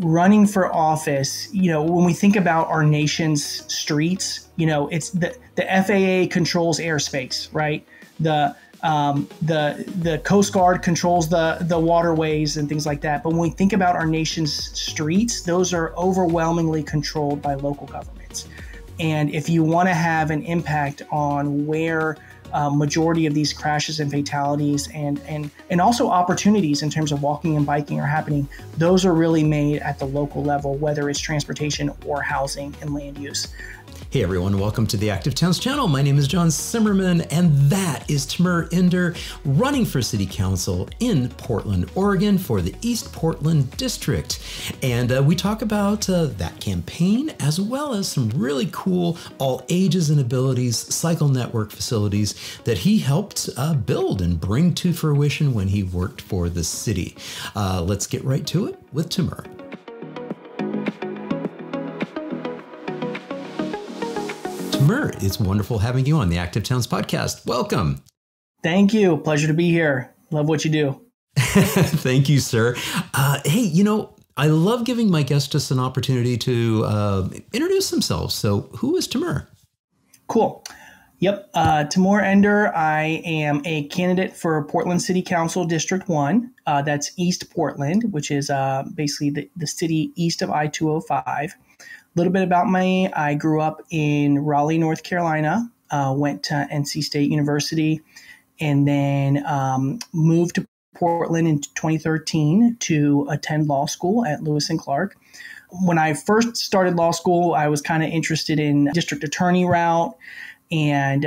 running for office, you know, when we think about our nation's streets, you know, it's the FAA controls airspace, right? The Coast Guard controls the waterways and things like that. But when we think about our nation's streets, those are overwhelmingly controlled by local governments. And if you want to have an impact on where majority of these crashes and fatalities and also opportunities in terms of walking and biking are happening, those are really made at the local level, whether it's transportation or housing and land use. Hey everyone, welcome to the Active Towns channel. My name is John Zimmerman, and that is Timur Ender, running for City Council in Portland, Oregon for the East Portland District. And we talk about that campaign, as well as some really cool all ages and abilities cycle network facilities that he helped build and bring to fruition when he worked for the city. Let's get right to it with Timur. Timur, it's wonderful having you on the Active Towns podcast. Welcome. Thank you. Pleasure to be here. Love what you do. Thank you, sir. Hey, you know, I love giving my guests just an opportunity to introduce themselves. So who is Timur? Cool. Yep. Timur Ender. I am a candidate for Portland City Council District 1. That's East Portland, which is basically the city east of I-205. A little bit about me. I grew up in Raleigh, North Carolina, went to NC State University, and then moved to Portland in 2013 to attend law school at Lewis and Clark. When I first started law school, I was kind of interested in district attorney route. And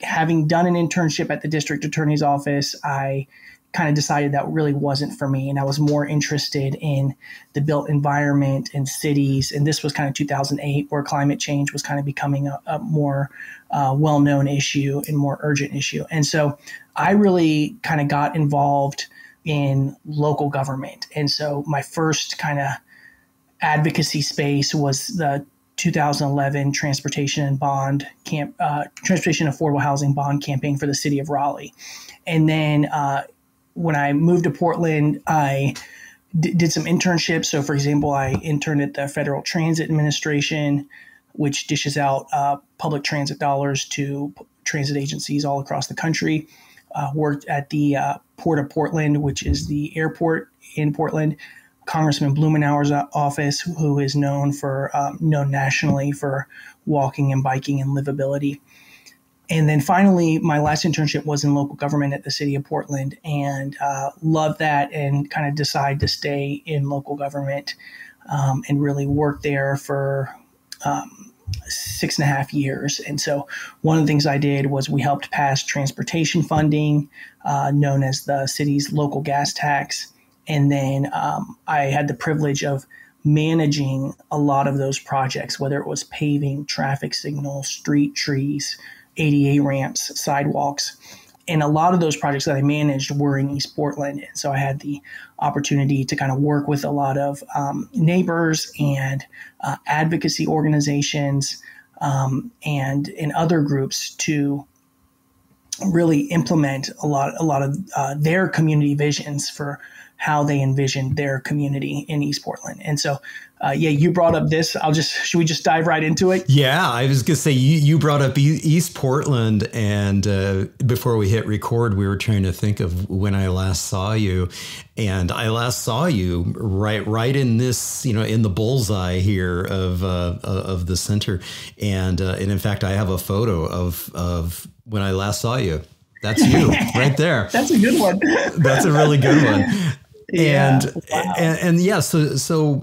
having done an internship at the district attorney's office, I kind of decided that really wasn't for me. And I was more interested in the built environment and cities. And this was kind of 2008, where climate change was kind of becoming a more well-known issue and more urgent issue. And so I really kind of got involved in local government. And so my first kind of advocacy space was the 2011 Transportation Affordable Housing Bond campaign for the city of Raleigh. And then when I moved to Portland, I did some internships. So, for example, I interned at the Federal Transit Administration, which dishes out public transit dollars to transit agencies all across the country. Worked at the Port of Portland, which is the airport in Portland. Congressman Blumenauer's office, who is known for known nationally for walking and biking and livability. And then finally, my last internship was in local government at the city of Portland, and loved that, and kind of decided to stay in local government and really work there for 6.5 years. And so one of the things I did was we helped pass transportation funding, known as the city's local gas tax. And then I had the privilege of managing a lot of those projects, whether it was paving, traffic signals, street trees, ADA ramps, sidewalks. And a lot of those projects that I managed were in East Portland. And so I had the opportunity to kind of work with a lot of neighbors and advocacy organizations and other groups to really implement a lot of their community visions for how they envisioned their community in East Portland. And so, yeah, you brought up this. Should we just dive right into it? Yeah, I was going to say, you brought up East Portland, and before we hit record, we were trying to think of when I last saw you. And I last saw you right in this, you know, in the bullseye here of the center. And in fact, I have a photo of when I last saw you. That's you right there. That's a good one. That's a really good one. Yeah, and yeah, so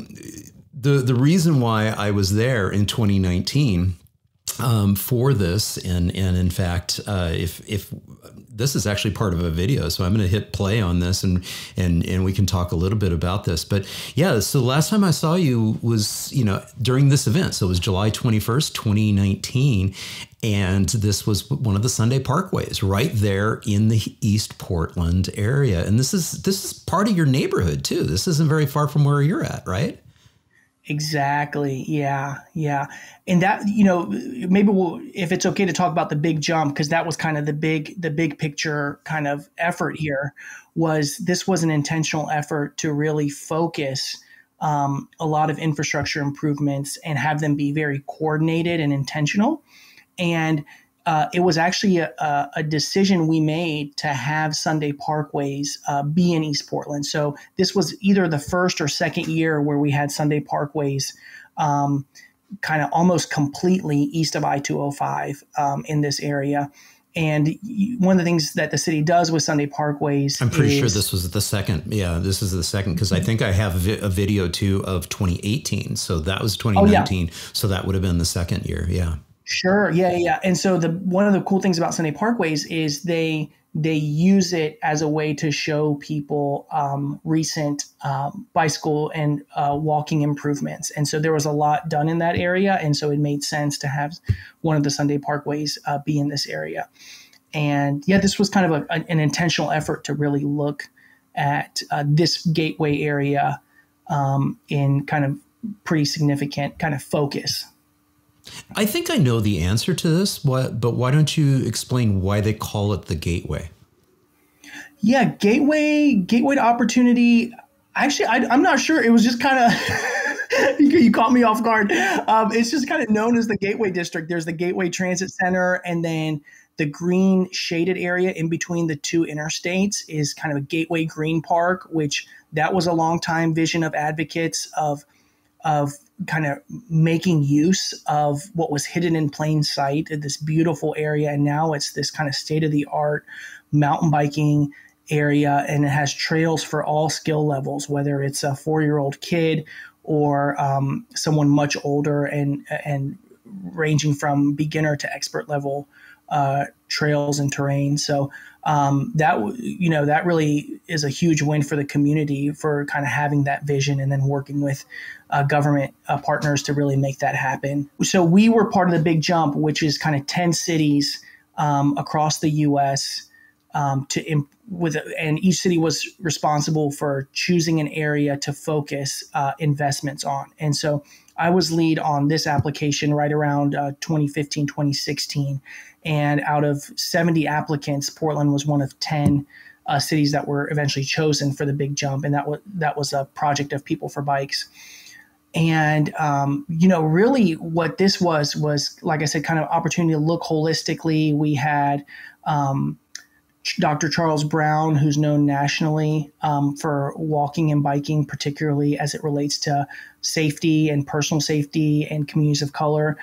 the reason why I was there in 2019 for this, and in fact, if this is actually part of a video, so I'm going to hit play on this, and we can talk a little bit about this. But yeah, so last time I saw you was, you know, during this event, so it was July 21st, 2019. And this was one of the Sunday Parkways right there in the East Portland area. And this is part of your neighborhood, too. This isn't very far from where you're at, right? Exactly. Yeah. Yeah. And that, you know, maybe we'll, if it's okay to talk about the big jump, because that was kind of the big picture kind of effort here, was this was an intentional effort to really focus a lot of infrastructure improvements and have them be very coordinated and intentional. And it was actually a decision we made to have Sunday Parkways be in East Portland. So this was either the first or second year where we had Sunday Parkways kind of almost completely east of I-205 in this area. And one of the things that the city does with Sunday Parkways, I'm pretty sure this was the second. Yeah, this is the second, because I think I have a video too of 2018. So that was 2019. Oh, yeah. So that would have been the second year. Yeah. Sure. Yeah. Yeah. And so one of the cool things about Sunday Parkways is they use it as a way to show people recent bicycle and walking improvements. And so there was a lot done in that area. And so it made sense to have one of the Sunday Parkways be in this area. And yeah, this was kind of an intentional effort to really look at this gateway area in kind of pretty significant kind of focus. I think I know the answer to this, but why don't you explain why they call it the Gateway? Yeah, Gateway to Opportunity. Actually, I'm not sure. It was just kind of, you caught me off guard. It's just kind of known as the Gateway District. There's the Gateway Transit Center, and then the green shaded area in between the two interstates is kind of a Gateway Green Park, which that was a long time vision of advocates of kind of making use of what was hidden in plain sight in this beautiful area. And now it's this kind of state-of-the-art mountain biking area, and it has trails for all skill levels, whether it's a 4-year-old kid or someone much older, and ranging from beginner to expert level trails and terrain. So that really is a huge win for the community for kind of having that vision and then working with government partners to really make that happen. So we were part of the Big Jump, which is kind of 10 cities across the U.S. And each city was responsible for choosing an area to focus investments on. And so I was lead on this application right around 2015, 2016. And out of 70 applicants, Portland was one of 10 cities that were eventually chosen for the Big Jump. And that was a project of People for Bikes. And, really what this was, like I said, kind of opportunity to look holistically. We had Dr. Charles Brown, who's known nationally for walking and biking, particularly as it relates to safety and personal safety and communities of color.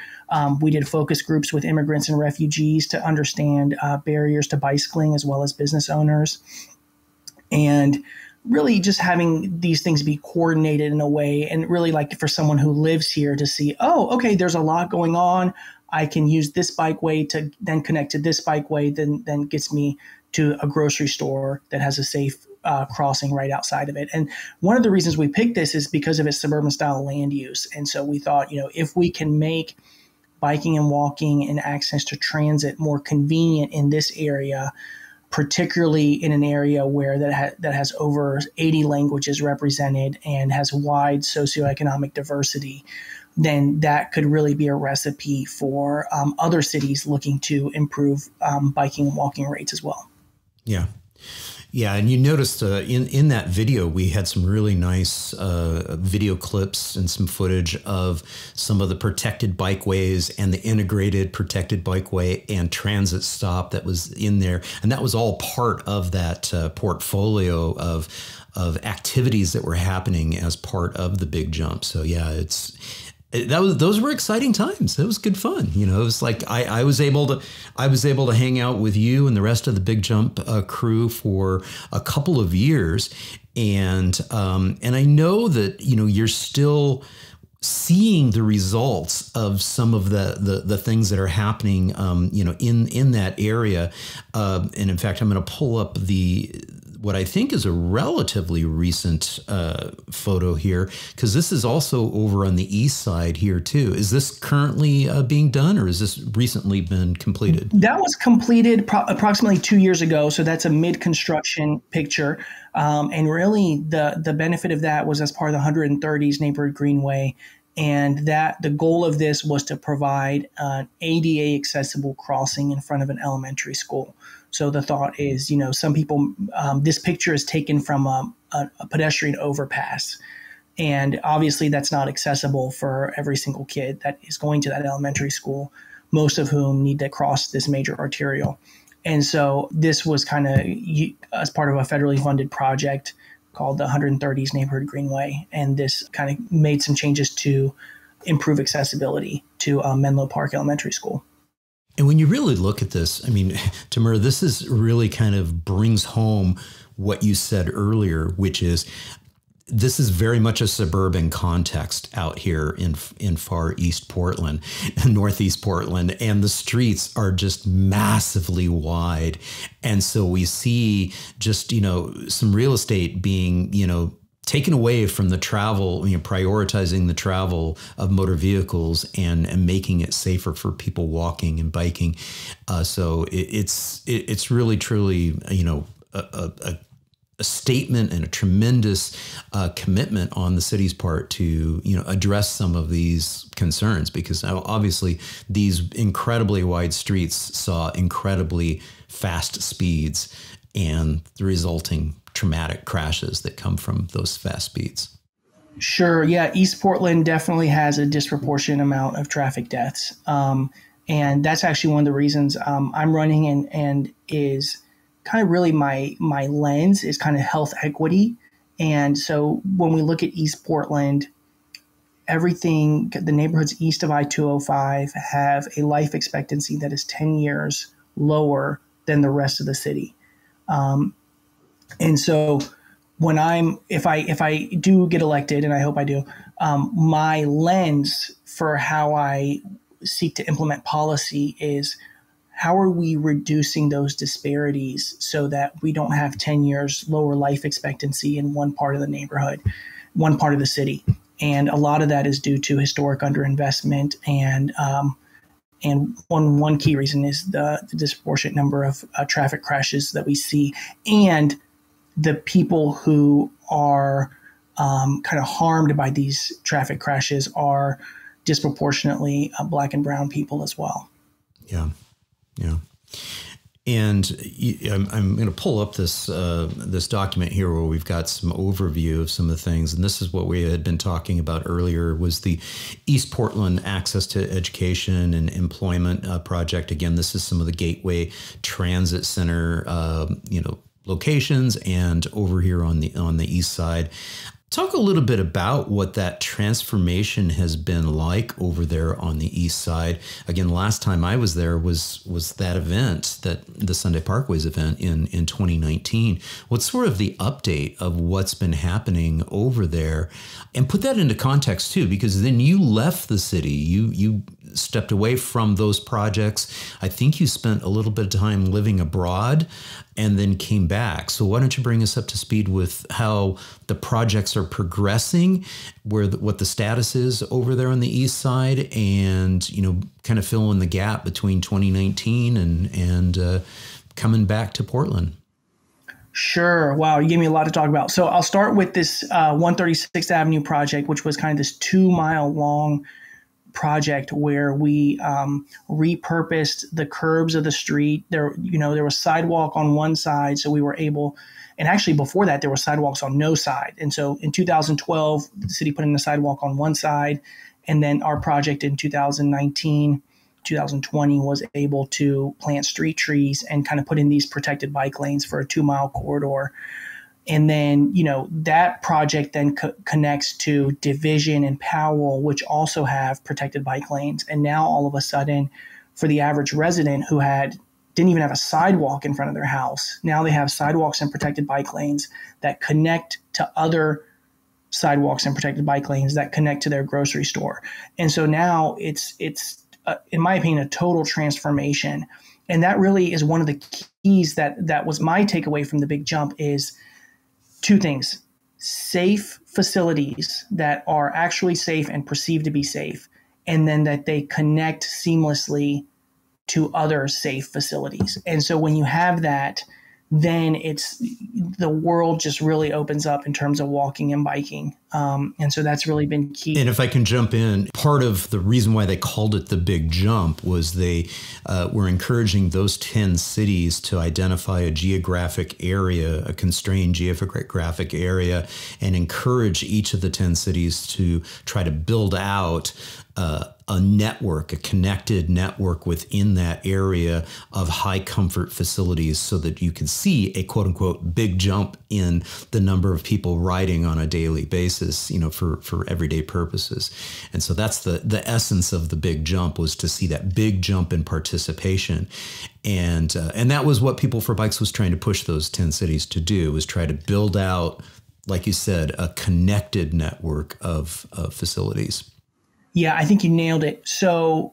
We did focus groups with immigrants and refugees to understand barriers to bicycling as well as business owners. And really just having these things be coordinated in a way, and really like for someone who lives here to see, oh, okay, there's a lot going on. I can use this bikeway to then connect to this bikeway, then gets me to a grocery store that has a safe crossing right outside of it. And one of the reasons we picked this is because of its suburban style land use. And so we thought, if we can make biking and walking and access to transit more convenient in this area, particularly in an area where that has over 80 languages represented and has wide socioeconomic diversity, then that could really be a recipe for other cities looking to improve biking and walking rates as well. Yeah. Yeah. And you noticed in that video, we had some really nice video clips and some footage of some of the protected bikeways and the integrated protected bikeway and transit stop that was in there. And that was all part of that portfolio of activities that were happening as part of the Big Jump. So, yeah, those were exciting times. It was good fun. It was like I was able to hang out with you and the rest of the Big Jump crew for a couple of years. And I know that, you're still seeing the results of some of the things that are happening, in that area. And in fact, I'm going to pull up what I think is a relatively recent photo here, because this is also over on the east side here too. Is this currently being done, or is this recently been completed? That was completed approximately 2 years ago. So that's a mid-construction picture. And really the benefit of that was as part of the 130s Neighborhood Greenway. And that the goal of this was to provide an ADA accessible crossing in front of an elementary school. So the thought is, some people, this picture is taken from a pedestrian overpass And obviously that's not accessible for every single kid that is going to that elementary school, most of whom need to cross this major arterial. And so this was kind of as part of a federally funded project called the 130s Neighborhood Greenway. And this kind of made some changes to improve accessibility to Menlo Park Elementary School. And when you really look at this, I mean, Timur, this is really kind of brings home what you said earlier, which is this is very much a suburban context out here in far East Portland, Northeast Portland, and the streets are just massively wide. And so we see just, you know, some real estate being, you know, taken away from the travel, you know, prioritizing the travel of motor vehicles and making it safer for people walking and biking. So it's really, truly, you know, a statement and a tremendous commitment on the city's part to, you know, address some of these concerns, because obviously these incredibly wide streets saw incredibly fast speeds and the resulting traumatic crashes that come from those fast speeds. Sure. Yeah. East Portland definitely has a disproportionate amount of traffic deaths. And that's actually one of the reasons I'm running and is kind of really my lens is kind of health equity. And so when we look at East Portland, everything, the neighborhoods east of I-205 have a life expectancy that is 10 years lower than the rest of the city. And so when if I do get elected, and I hope I do, my lens for how I seek to implement policy is how are we reducing those disparities so that we don't have 10 years lower life expectancy in one part of the neighborhood, one part of the city. And a lot of that is due to historic underinvestment. And one key reason is the disproportionate number of traffic crashes that we see, and the people who are kind of harmed by these traffic crashes are disproportionately Black and brown people as well. Yeah, yeah. And I'm going to pull up this this document here where we've got some overview of some of the things. And this is what we had been talking about earlier, was the East Portland Access to Education and Employment Project. Again, this is some of the Gateway Transit Center, you know, locations, and over here on the east side. Talk a little bit about what that transformation has been like over there on the east side. Again, last time I was there was that event, that the Sunday Parkways event in 2019. What's sort of the update of what's been happening over there? And put that into context too, because then you left the city. You stepped away from those projects. I think you spent a little bit of time living abroad and then came back. So why don't you bring us up to speed with how the projects are progressing, where what the status is over there on the east side, and, you know, kind of fill in the gap between 2019 and coming back to Portland. Sure. Wow. You gave me a lot to talk about. So I'll start with this 136th Avenue project, which was kind of this 2-mile long project where we repurposed the curbs of the street. There was sidewalk on one side, so we were able, and actually before that there were sidewalks on no side. And so in 2012, the city put in the sidewalk on one side, and then our project in 2019, 2020 was able to plant street trees and kind of put in these protected bike lanes for a 2-mile corridor. And then, you know, that project then connects to Division and Powell, which also have protected bike lanes. And now all of a sudden, for the average resident who didn't even have a sidewalk in front of their house, now they have sidewalks and protected bike lanes that connect to other sidewalks and protected bike lanes that connect to their grocery store. And so now it's in my opinion, a total transformation. And that really is one of the keys that was my takeaway from the Big Jump is – two things: safe facilities that are actually safe and perceived to be safe, and then that they connect seamlessly to other safe facilities. And so when you have that, then the world just really opens up in terms of walking and biking And so that's really been key. And if I can jump in, part of the reason why they called it the Big Jump was they were encouraging those 10 cities to identify a geographic area, a constrained geographic area, and encourage each of the 10 cities to try to build out a network, a connected network within that area of high comfort facilities so that you can see a quote unquote big jump in the number of people riding on a daily basis, you know, for everyday purposes. And so that's the essence of the Big Jump, was to see that big jump in participation. And that was what People for Bikes was trying to push those 10 cities to do, was try to build out, like you said, a connected network of facilities. Yeah, I think you nailed it. So,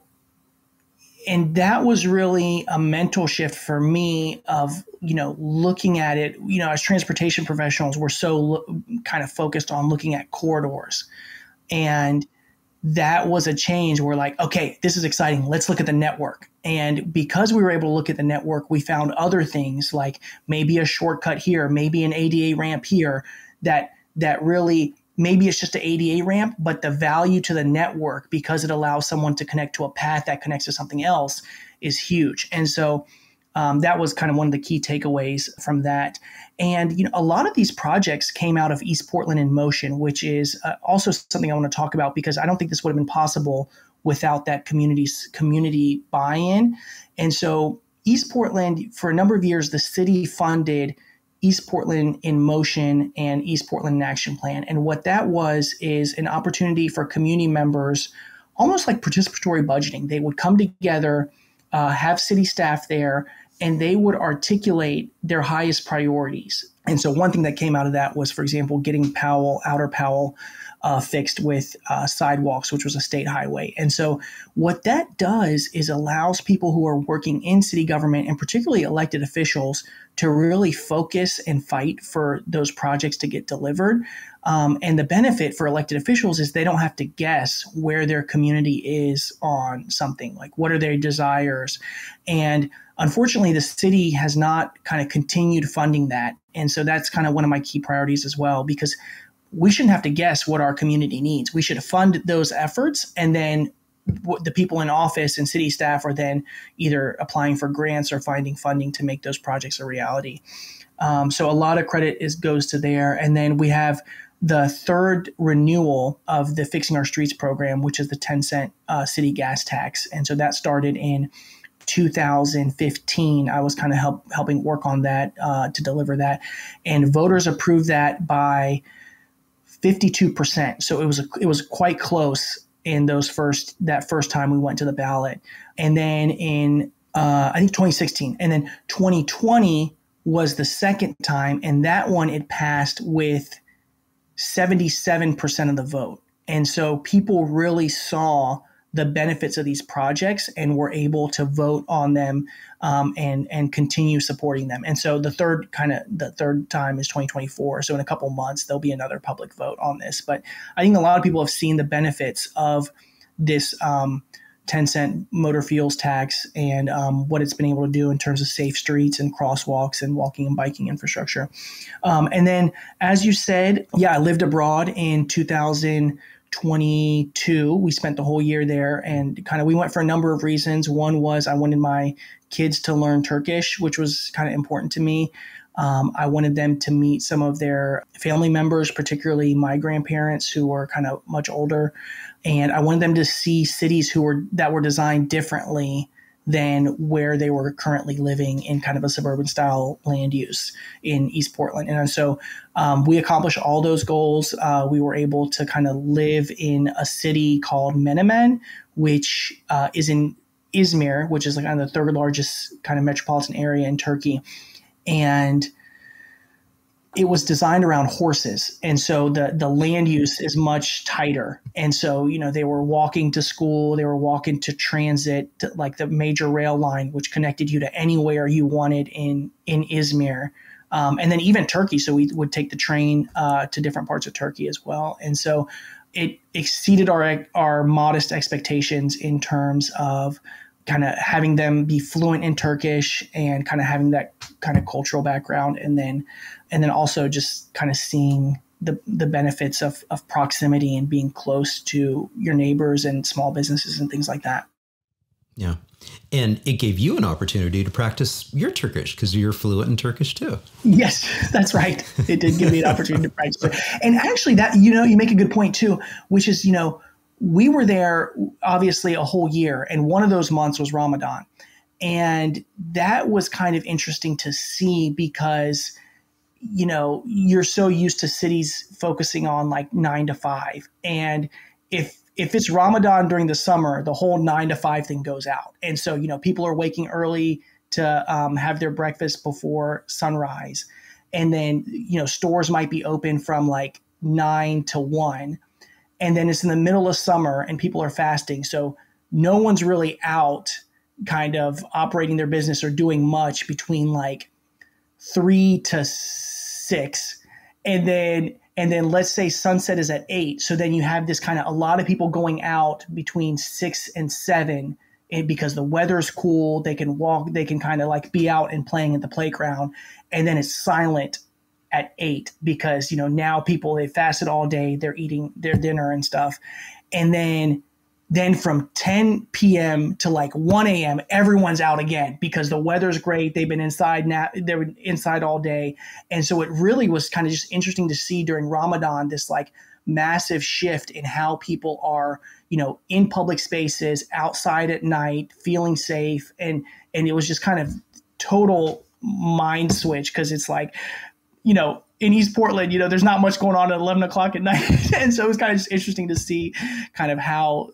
and that was really a mental shift for me of, you know, looking at it, you know, as transportation professionals, we're so kind of focused on looking at corridors. And that was a change. We're like, okay, this is exciting. Let's look at the network. And because we were able to look at the network, we found other things like maybe a shortcut here, maybe an ADA ramp here that really... Maybe it's just an ADA ramp, but the value to the network, because it allows someone to connect to a path that connects to something else, is huge. And so that was kind of one of the key takeaways from that. And you know, a lot of these projects came out of East Portland in Motion, which is also something I want to talk about, because I don't think this would have been possible without that community buy-in. And so East Portland, for a number of years, the city funded East Portland in Motion and East Portland in Action Plan. And what that was is an opportunity for community members, almost like participatory budgeting. They would come together, have city staff there, and they would articulate their highest priorities. And so one thing that came out of that was, for example, getting Outer Powell fixed with sidewalks, which was a state highway. And so what that does is allows people who are working in city government, and particularly elected officials, to really focus and fight for those projects to get delivered. And the benefit for elected officials is they don't have to guess where their community is on something, like what are their desires. And unfortunately, the city has not kind of continued funding that. And so that's kind of one of my key priorities as well, because we shouldn't have to guess what our community needs. We should fund those efforts, and then the people in office and city staff are then either applying for grants or finding funding to make those projects a reality. So a lot of credit goes to there. And then we have the third renewal of the Fixing Our Streets program, which is the 10-cent city gas tax. And so that started in 2015. I was kind of helping work on that to deliver that. And voters approved that by 52%. So it was quite close in that first time we went to the ballot. And then in I think 2016, and then 2020 was the second time, and that one it passed with 77% of the vote. And so people really saw the benefits of these projects and were able to vote on them and continue supporting them. And so the third time is 2024. So in a couple months, there'll be another public vote on this. But I think a lot of people have seen the benefits of this 10-cent motor fuels tax and what it's been able to do in terms of safe streets and crosswalks and walking and biking infrastructure. And then, as you said, yeah, I lived abroad in 2022. We spent the whole year there, and kind of we went for a number of reasons. One was I wanted my kids to learn Turkish, which was kind of important to me. I wanted them to meet some of their family members, particularly my grandparents, who were kind of much older. And I wanted them to see cities that were designed differently than where they were currently living in kind of a suburban style land use in East Portland. And so we accomplished all those goals. We were able to kind of live in a city called Menemen, which is in Izmir, which is like kind of the third largest kind of metropolitan area in Turkey. And it was designed around horses. And so the land use is much tighter. And so, you know, they were walking to school, they were walking to transit, like the major rail line, which connected you to anywhere you wanted in Izmir. And then even Turkey. So we would take the train to different parts of Turkey as well. And so it exceeded our modest expectations in terms of kind of having them be fluent in Turkish and kind of having that kind of cultural background. And then also just kind of seeing the benefits of proximity and being close to your neighbors and small businesses and things like that. Yeah. And it gave you an opportunity to practice your Turkish because you're fluent in Turkish too. Yes, that's right. It did give me an opportunity to practice it. And actually that, you know, you make a good point too, which is, you know, we were there obviously a whole year, and one of those months was Ramadan. And that was kind of interesting to see because, you know, you're so used to cities focusing on like 9 to 5. And if it's Ramadan during the summer, the whole 9 to 5 thing goes out. And so, you know, people are waking early to have their breakfast before sunrise. And then, you know, stores might be open from like 9 to 1. And then it's in the middle of summer and people are fasting. So no one's really out kind of operating their business or doing much between like 3 to 6. And then let's say sunset is at 8. So then you have this kind of a lot of people going out between 6 and 7, and because the weather's cool, they can walk, they can kind of like be out and playing at the playground. And then it's silent at 8 because, you know, now people, they fasted all day, they're eating their dinner and stuff. And then from 10 p.m. to like 1 a.m., everyone's out again because the weather's great. They've been inside now. They were inside all day. And so it really was kind of just interesting to see during Ramadan this like massive shift in how people are, you know, in public spaces, outside at night, feeling safe. And it was just kind of total mind switch because it's like, you know, in East Portland, you know, there's not much going on at 11 o'clock at night. And so it was kind of just interesting to see kind of how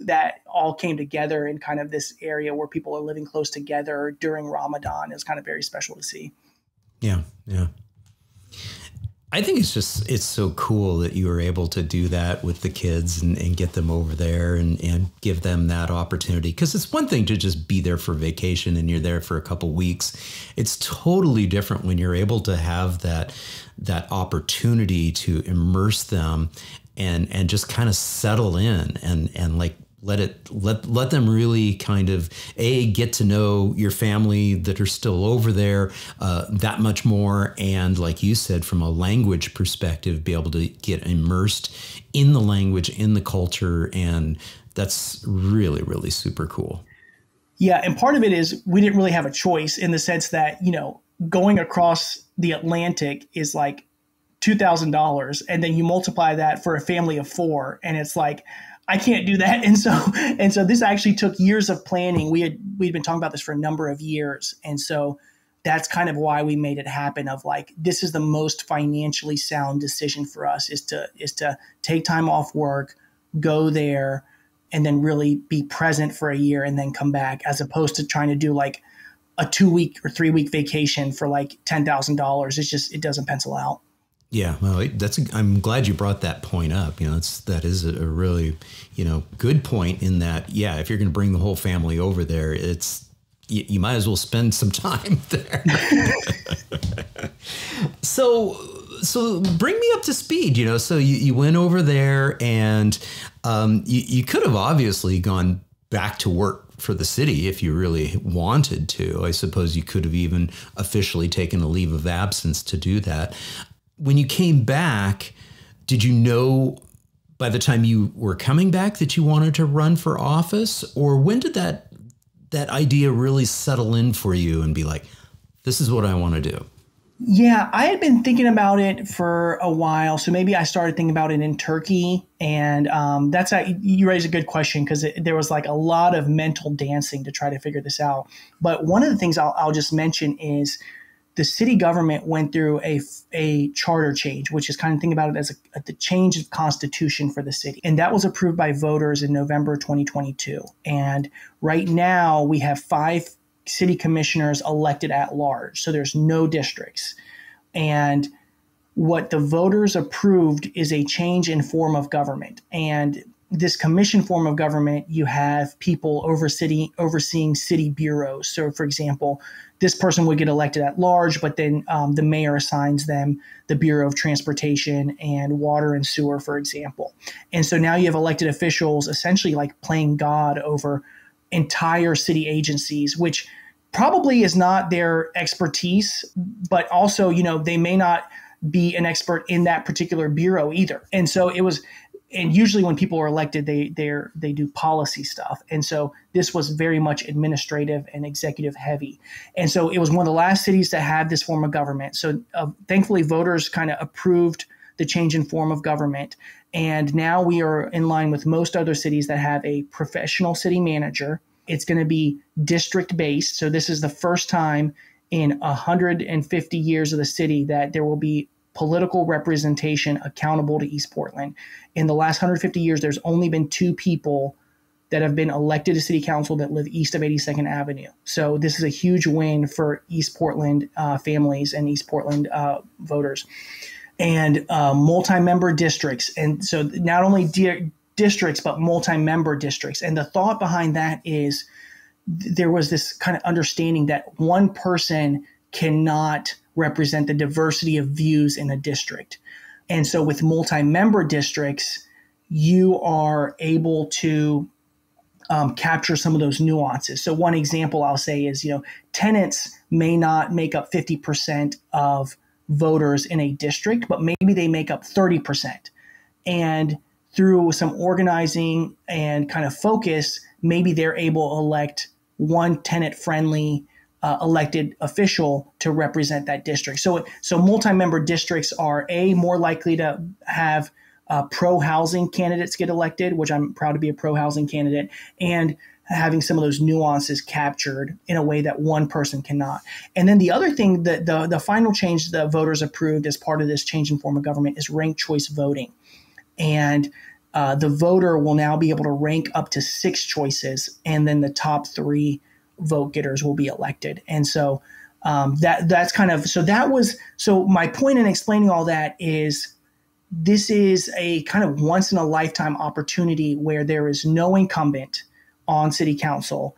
that all came together in kind of this area where people are living close together during Ramadan. It was kind of very special to see. Yeah. Yeah. I think it's just, it's so cool that you were able to do that with the kids and get them over there and give them that opportunity. Cause it's one thing to just be there for vacation and you're there for a couple weeks. It's totally different when you're able to have that opportunity to immerse them and just kind of settle in and like, let them really kind of get to know your family that are still over there that much more. And like you said, from a language perspective, be able to get immersed in the language, in the culture. And that's really, really super cool. Yeah. And part of it is we didn't really have a choice in the sense that, you know, going across the Atlantic is like $2,000. And then you multiply that for a family of 4. And it's like, I can't do that. And so this actually took years of planning. We'd been talking about this for a number of years. And so that's kind of why we made it happen of like, this is the most financially sound decision for us is to take time off work, go there, and then really be present for a year and then come back, as opposed to trying to do like a 2-week or 3-week vacation for like $10,000. It's just, it doesn't pencil out. Yeah, well, I'm glad you brought that point up. You know, that is a really, you know, good point in that. Yeah, if you're going to bring the whole family over there, you might as well spend some time there. So bring me up to speed. You know, so you went over there, and you could have obviously gone back to work for the city if you really wanted to. I suppose you could have even officially taken a leave of absence to do that. When you came back, did you know by the time you were coming back that you wanted to run for office? Or when did that idea really settle in for you and be like, this is what I want to do? Yeah, I had been thinking about it for a while. So maybe I started thinking about it in Turkey. And you raise a good question because there was like a lot of mental dancing to try to figure this out. But one of the things I'll just mention is the city government went through a charter change, which is kind of think about it as the change of constitution for the city. And that was approved by voters in November 2022. And right now we have 5 city commissioners elected at large. So there's no districts. And what the voters approved is a change in form of government. And this commission form of government, you have people overseeing city bureaus. So, for example, this person would get elected at large, but then the mayor assigns them the Bureau of Transportation and Water and Sewer, for example. And so now you have elected officials essentially like playing God over entire city agencies, which probably is not their expertise, but also, you know, they may not be an expert in that particular bureau either. And so it was, and usually when people are elected, they do policy stuff. And so this was very much administrative and executive heavy. And so it was one of the last cities to have this form of government. So thankfully, voters kind of approved the change in form of government. And now we are in line with most other cities that have a professional city manager. It's going to be district-based. So this is the first time in 150 years of the city that there will be political representation accountable to East Portland. In the last 150 years, there's only been two people that have been elected to city council that live east of 82nd Avenue. So this is a huge win for East Portland families and East Portland voters. And multi-member districts. And so not only districts, but multi-member districts. And the thought behind that is there was this kind of understanding that one person cannot represent the diversity of views in a district. And so with multi-member districts, you are able to capture some of those nuances. So one example I'll say is, you know, tenants may not make up 50% of voters in a district, but maybe they make up 30%. And through some organizing and kind of focus, maybe they're able to elect one tenant-friendly elected official to represent that district. So multi-member districts are A, more likely to have pro-housing candidates get elected, which I'm proud to be a pro-housing candidate, and having some of those nuances captured in a way that one person cannot. And then the other thing that the final change that voters approved as part of this change in form of government is ranked choice voting. And the voter will now be able to rank up to 6 choices, and then the top 3 vote getters will be elected. And so my point in explaining all that is this is a kind of once in a lifetime opportunity where there is no incumbent on city council.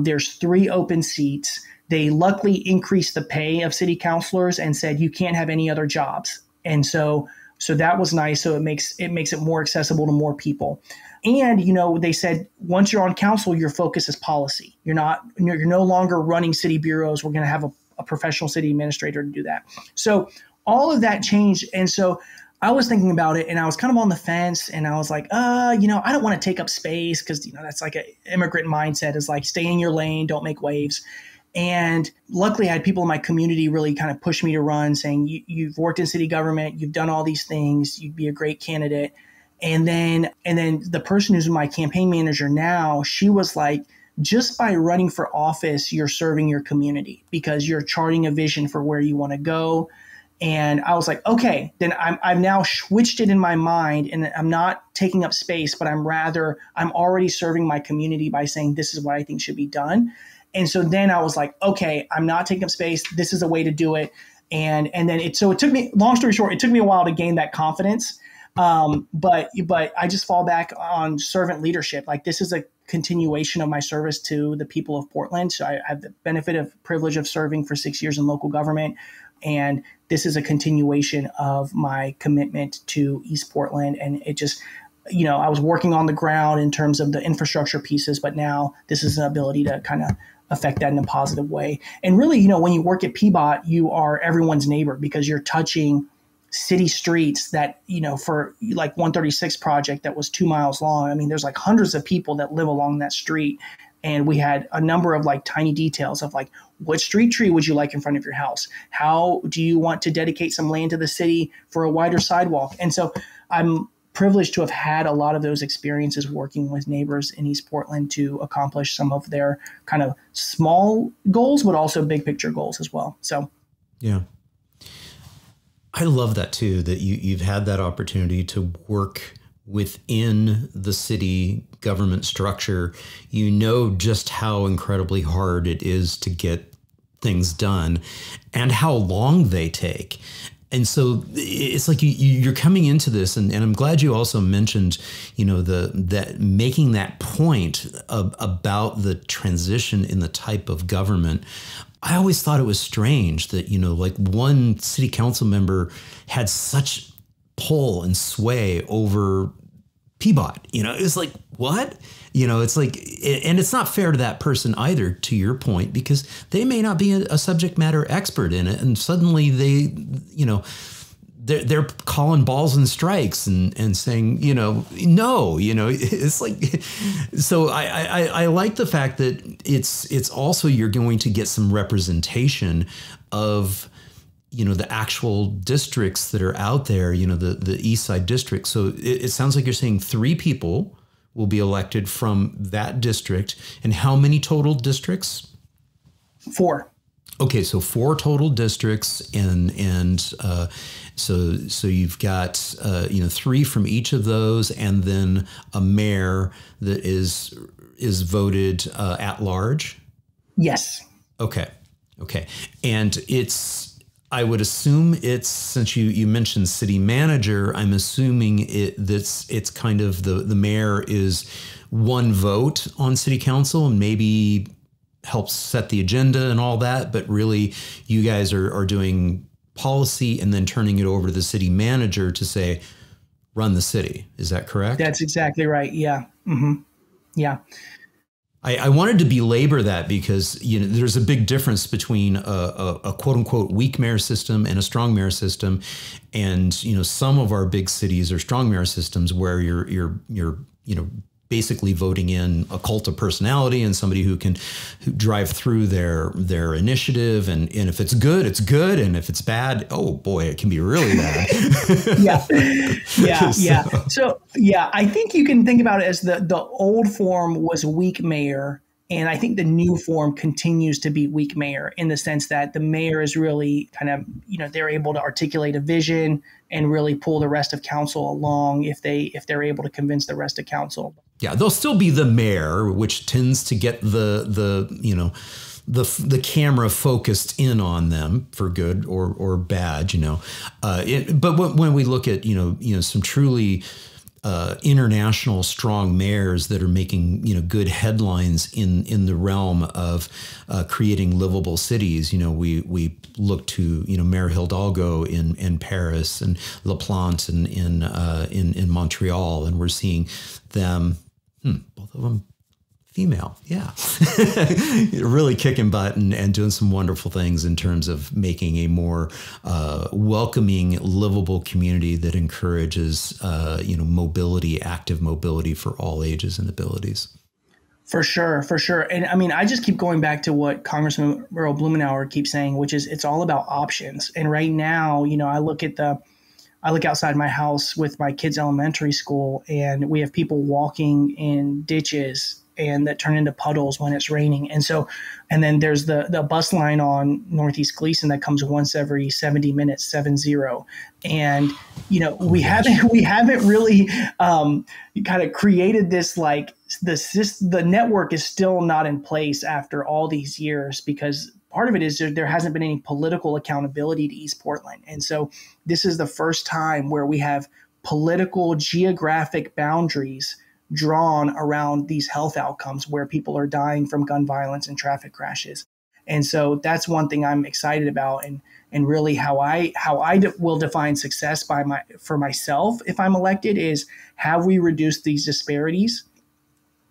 There's 3 open seats. They luckily increased the pay of city councilors and said you can't have any other jobs. And so that was nice. So it makes it more accessible to more people. And, you know, they said once you're on council, your focus is policy. You're no longer running city bureaus. We're going to have a professional city administrator to do that. So all of that changed. And so I was thinking about it, and I was kind of on the fence, and I was like, I don't want to take up space because, you know, that's like an immigrant mindset is like stay in your lane, don't make waves. And luckily I had people in my community really kind of push me to run saying, you've worked in city government, you've done all these things, you'd be a great candidate. And then the person who's my campaign manager now, she was like, just by running for office, you're serving your community because you're charting a vision for where you want to go. And I was like, okay, then I've now switched it in my mind, and I'm not taking up space, but I'm already serving my community by saying this is what I think should be done. And so then I was like, okay, I'm not taking up space. This is a way to do it. Long story short, it took me a while to gain that confidence. But I just fall back on servant leadership. Like this is a continuation of my service to the people of Portland. So I have the benefit of privilege of serving for 6 years in local government. And this is a continuation of my commitment to East Portland. And it just, you know, I was working on the ground in terms of the infrastructure pieces, but now this is an ability to kind of affect that in a positive way. And really, you know, when you work at PBOT, you are everyone's neighbor because you're touching city streets that, you know, for like 136 project that was 2 miles long. I mean, there's like hundreds of people that live along that street. And we had a number of like tiny details of like, what street tree would you like in front of your house? How do you want to dedicate some land to the city for a wider sidewalk? And so I'm privileged to have had a lot of those experiences working with neighbors in East Portland to accomplish some of their kind of small goals, but also big picture goals as well. So, yeah. I love that too, that you've had that opportunity to work within the city government structure. You know just how incredibly hard it is to get things done and how long they take. And so it's like you're coming into this, and I'm glad you also mentioned, you know, that making that point about the transition in the type of government. I always thought it was strange that, you know, like one city council member had such pull and sway over PBOT. You know, it's like, what? You know, it's like, and it's not fair to that person either, to your point, because they may not be a subject matter expert in it. And suddenly they, you know, they're calling balls and strikes and saying, you know, no, you know, it's like, so I like the fact that it's also, you're going to get some representation of, you know, the actual districts that are out there, you know, the East Side district. So it sounds like you're saying 3 people will be elected from that district. And how many total districts? 4. Okay, so 4 total districts, and so you've got you know, 3 from each of those, and then a mayor that is voted at large. Yes. Okay. Okay, and it's, I would assume it's, since you mentioned city manager, I'm assuming it's kind of the mayor is 1 vote on city council and maybe helps set the agenda and all that, but really you guys are doing policy and then turning it over to the city manager to say, run the city. Is that correct? That's exactly right. Yeah. Mm-hmm. Yeah. I wanted to belabor that because, you know, there's a big difference between a quote unquote weak mayor system and a strong mayor system. And, you know, some of our big cities are strong mayor systems where you're, you know, basically voting in a cult of personality and somebody who can drive through their initiative. And if it's good, it's good. And if it's bad, oh boy, it can be really bad. Yeah. Yeah. So. Yeah. So yeah, I think you can think about it as the old form was weak mayor. And I think the new form continues to be weak mayor in the sense that the mayor is really kind of, you know, they're able to articulate a vision and really pull the rest of council along if they're able to convince the rest of council. Yeah, they'll still be the mayor, which tends to get the you know, the camera focused in on them for good or bad, you know. But when we look at, you know, some truly international strong mayors that are making, you know, good headlines in the realm of creating livable cities. You know, we look to, you know, Mayor Hidalgo in Paris and LaPlante in Montreal, and we're seeing them, both of them female, yeah, really kicking butt and doing some wonderful things in terms of making a more welcoming, livable community that encourages, you know, mobility, active mobility for all ages and abilities. For sure, for sure. And I mean, I just keep going back to what Congressman Earl Blumenauer keeps saying, which is it's all about options. And right now, you know, I look outside my house with my kids' elementary school, and we have people walking in ditches and that turn into puddles when it's raining. And so, and then there's the bus line on Northeast Gleason that comes once every 70 minutes, 7-0. And, you know, we haven't really kind of created this, like the network is still not in place after all these years, because part of it is there hasn't been any political accountability to East Portland. And so this is the first time where we have political geographic boundaries drawn around these health outcomes where people are dying from gun violence and traffic crashes. And so that's one thing I'm excited about, and really how I will define success for myself if I'm elected is, have we reduced these disparities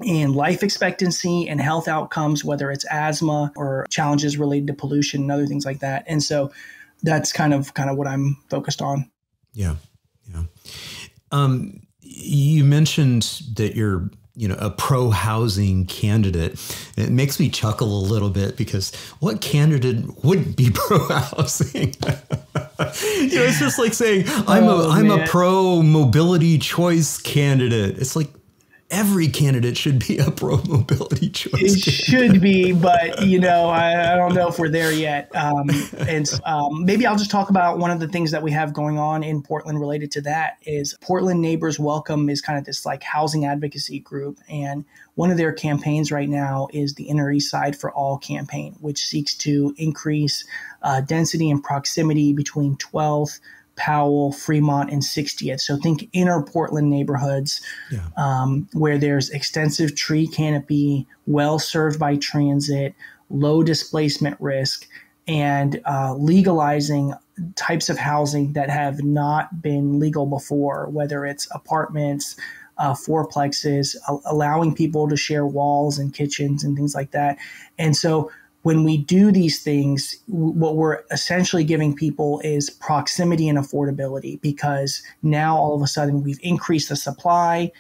in life expectancy and health outcomes, whether it's asthma or challenges related to pollution and other things like that. And so that's kind of what I'm focused on. Yeah. Yeah. You mentioned that you're, you know, a pro-housing candidate. It makes me chuckle a little bit because what candidate wouldn't be pro-housing? You know, it's just like saying I'm a pro-mobility choice candidate. It's like every candidate should be a pro-mobility choice. It should be, but you know, I don't know if we're there yet. Maybe I'll just talk about one of the things that we have going on in Portland related to that is Portland Neighbors Welcome is kind of this like housing advocacy group. And one of their campaigns right now is the Inner East Side for All campaign, which seeks to increase density and proximity between 12th, Powell, Fremont, and 60th. So think inner Portland neighborhoods, yeah, where there's extensive tree canopy, well served by transit, low displacement risk, and legalizing types of housing that have not been legal before, whether it's apartments, fourplexes, allowing people to share walls and kitchens and things like that. And so when we do these things, what we're essentially giving people is proximity and affordability, because now all of a sudden we've increased the supply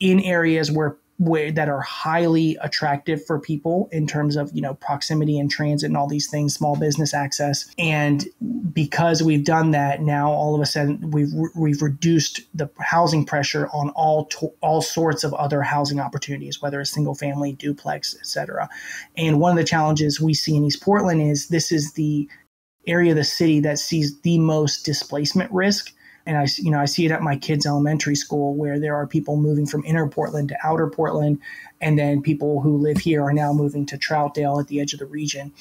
in areas where that are highly attractive for people in terms of, you know, proximity and transit and all these things, small business access. And because we've done that, now all of a sudden we've reduced the housing pressure on all sorts of other housing opportunities, whether it's single family, duplex, etc. And one of the challenges we see in East Portland is this is the area of the city that sees the most displacement risk. And I see it at my kids' elementary school, where there are people moving from inner Portland to outer Portland, and then people who live here are now moving to Troutdale at the edge of the region.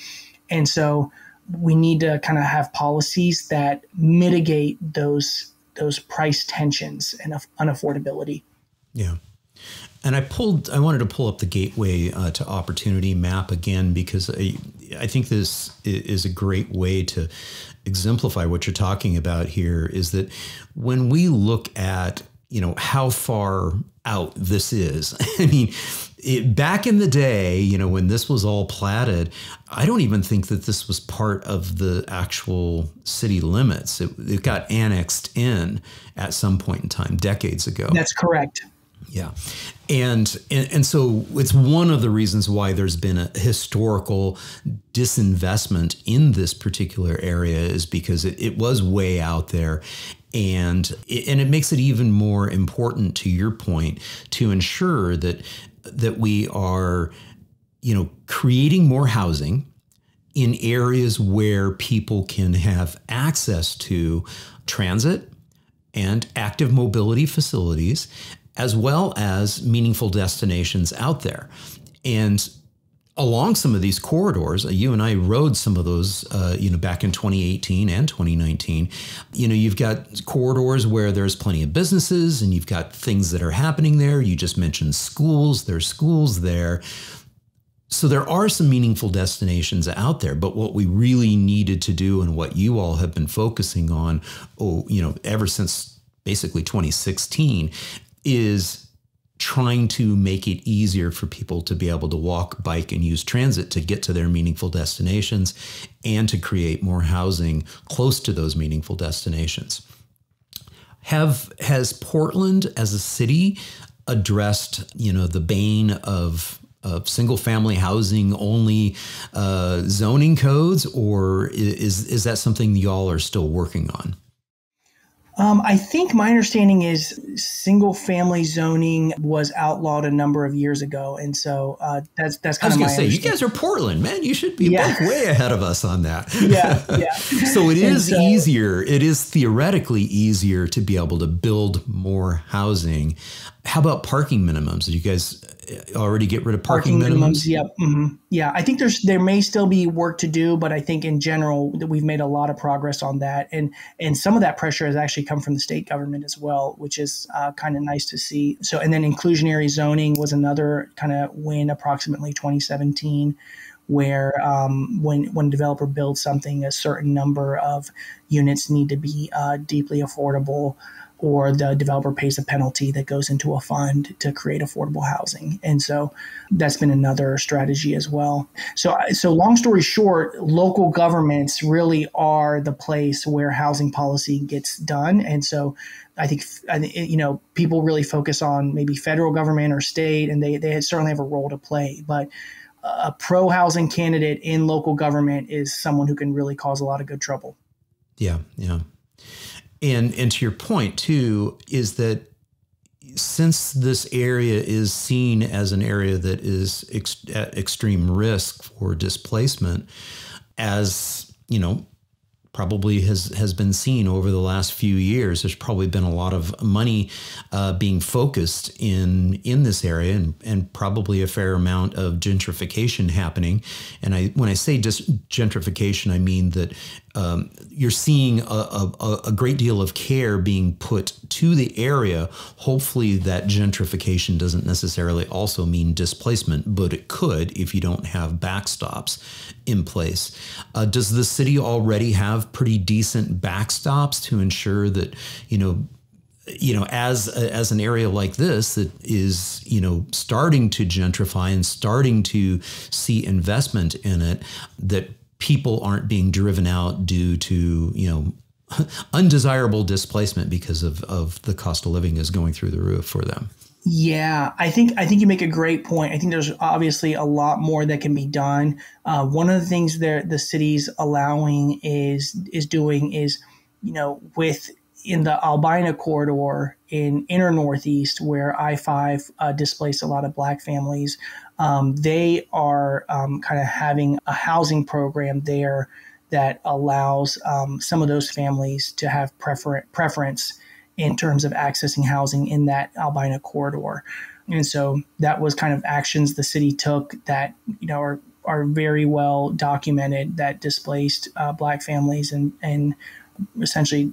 And so we need to kind of have policies that mitigate those price tensions and unaffordability. Yeah. And I wanted to pull up the Gateway to Opportunity map again, because I think this is a great way to exemplify what you're talking about here, is that when we look at, you know, how far out this is, I mean, back in the day, you know, when this was all platted, I don't even think that this was part of the actual city limits. It got annexed in at some point in time, decades ago. That's correct. Yeah. And so it's one of the reasons why there's been a historical disinvestment in this particular area, is because it was way out there. And it makes it even more important, to your point, to ensure that we are, you know, creating more housing in areas where people can have access to transit and active mobility facilities, as well as meaningful destinations out there. And along some of these corridors, you and I rode some of those, you know, back in 2018 and 2019, you know, you've got corridors where there's plenty of businesses and you've got things that are happening there. You just mentioned schools, there's schools there. So there are some meaningful destinations out there, but what we really needed to do, and what you all have been focusing on, you know, ever since basically 2016, is trying to make it easier for people to be able to walk, bike, and use transit to get to their meaningful destinations, and to create more housing close to those meaningful destinations. Has Portland as a city addressed, you know, the bane of single-family housing only zoning codes, or is that something y'all are still working on? I think my understanding is single family zoning was outlawed a number of years ago. And so that's kind of my understanding. I was going to say, you guys are Portland, man. You should be both way ahead of us on that. Yeah, yeah. So it is easier. It is theoretically easier to be able to build more housing. How about parking minimums? Did you guys already get rid of parking minimums? Yep. Mm-hmm. Yeah. I think there may still be work to do, but I think in general that we've made a lot of progress on that. And some of that pressure has actually come from the state government as well, which is kind of nice to see. So, and then inclusionary zoning was another kind of win, approximately 2017, where when a developer builds something, a certain number of units need to be deeply affordable, or the developer pays a penalty that goes into a fund to create affordable housing. And so that's been another strategy as well. So long story short, local governments really are the place where housing policy gets done. And so I think, you know, people really focus on maybe federal government or state, and they certainly have a role to play. But a pro-housing candidate in local government is someone who can really cause a lot of good trouble. Yeah, yeah. And to your point, too, is that since this area is seen as an area that is at extreme risk for displacement, as, you know, probably has been seen over the last few years, there's probably been a lot of money being focused in this area, and probably a fair amount of gentrification happening. And when I say just gentrification, I mean that you're seeing a great deal of care being put to the area. Hopefully that gentrification doesn't necessarily also mean displacement, but it could if you don't have backstops in place. Does the city already have pretty decent backstops to ensure that, you know, you know, as an area like this that is, you know, starting to gentrify and starting to see investment in it, that people aren't being driven out due to, you know, undesirable displacement because of the cost of living is going through the roof for them. Yeah, I think you make a great point. I think there's obviously a lot more that can be done. One of the things that the city's allowing is doing is, you know, in the Albina corridor in inner Northeast, where I-5 displaced a lot of Black families, they are kind of having a housing program there that allows some of those families to have preference in terms of accessing housing in that Albina corridor. And so that was kind of actions the city took that, you know, are very well documented, that displaced Black families and essentially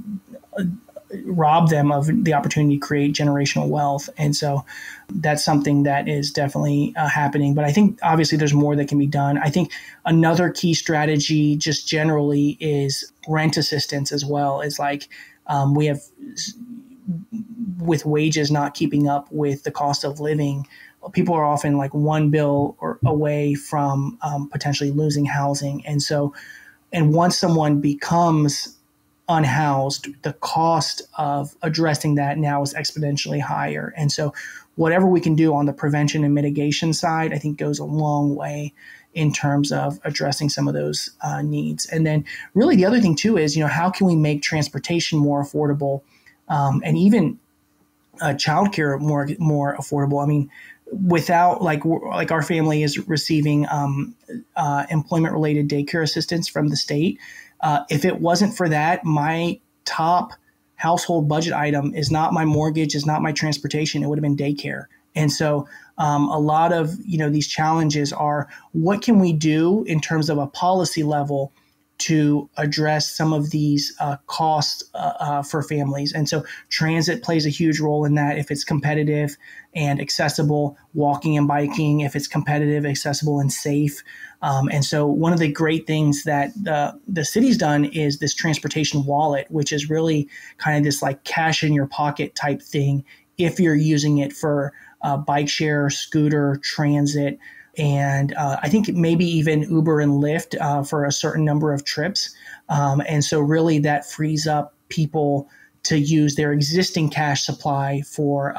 rob them of the opportunity to create generational wealth. And so that's something that is definitely happening. But I think obviously there's more that can be done. I think another key strategy just generally is rent assistance as well. It's like we have, with wages not keeping up with the cost of living, people are often like one bill or away from potentially losing housing. And so, and once someone becomes unhoused, the cost of addressing that now is exponentially higher. And so whatever we can do on the prevention and mitigation side, I think goes a long way in terms of addressing some of those needs. And then really the other thing too is, you know, how can we make transportation more affordable and even childcare more affordable? I mean, without like our family is receiving employment related daycare assistance from the state. If it wasn't for that, my top household budget item is not my mortgage, is not my transportation. It would have been daycare. And so a lot of, you know, these challenges are, what can we do in terms of a policy level to address some of these costs for families? And so transit plays a huge role in that. If it's competitive and accessible, walking and biking, if it's competitive, accessible and safe. And so one of the great things that the city's done is this transportation wallet, which is really kind of this like cash in your pocket type thing if you're using it for bike share, scooter, transit. And I think maybe even Uber and Lyft for a certain number of trips. And so really that frees up people to use their existing cash supply for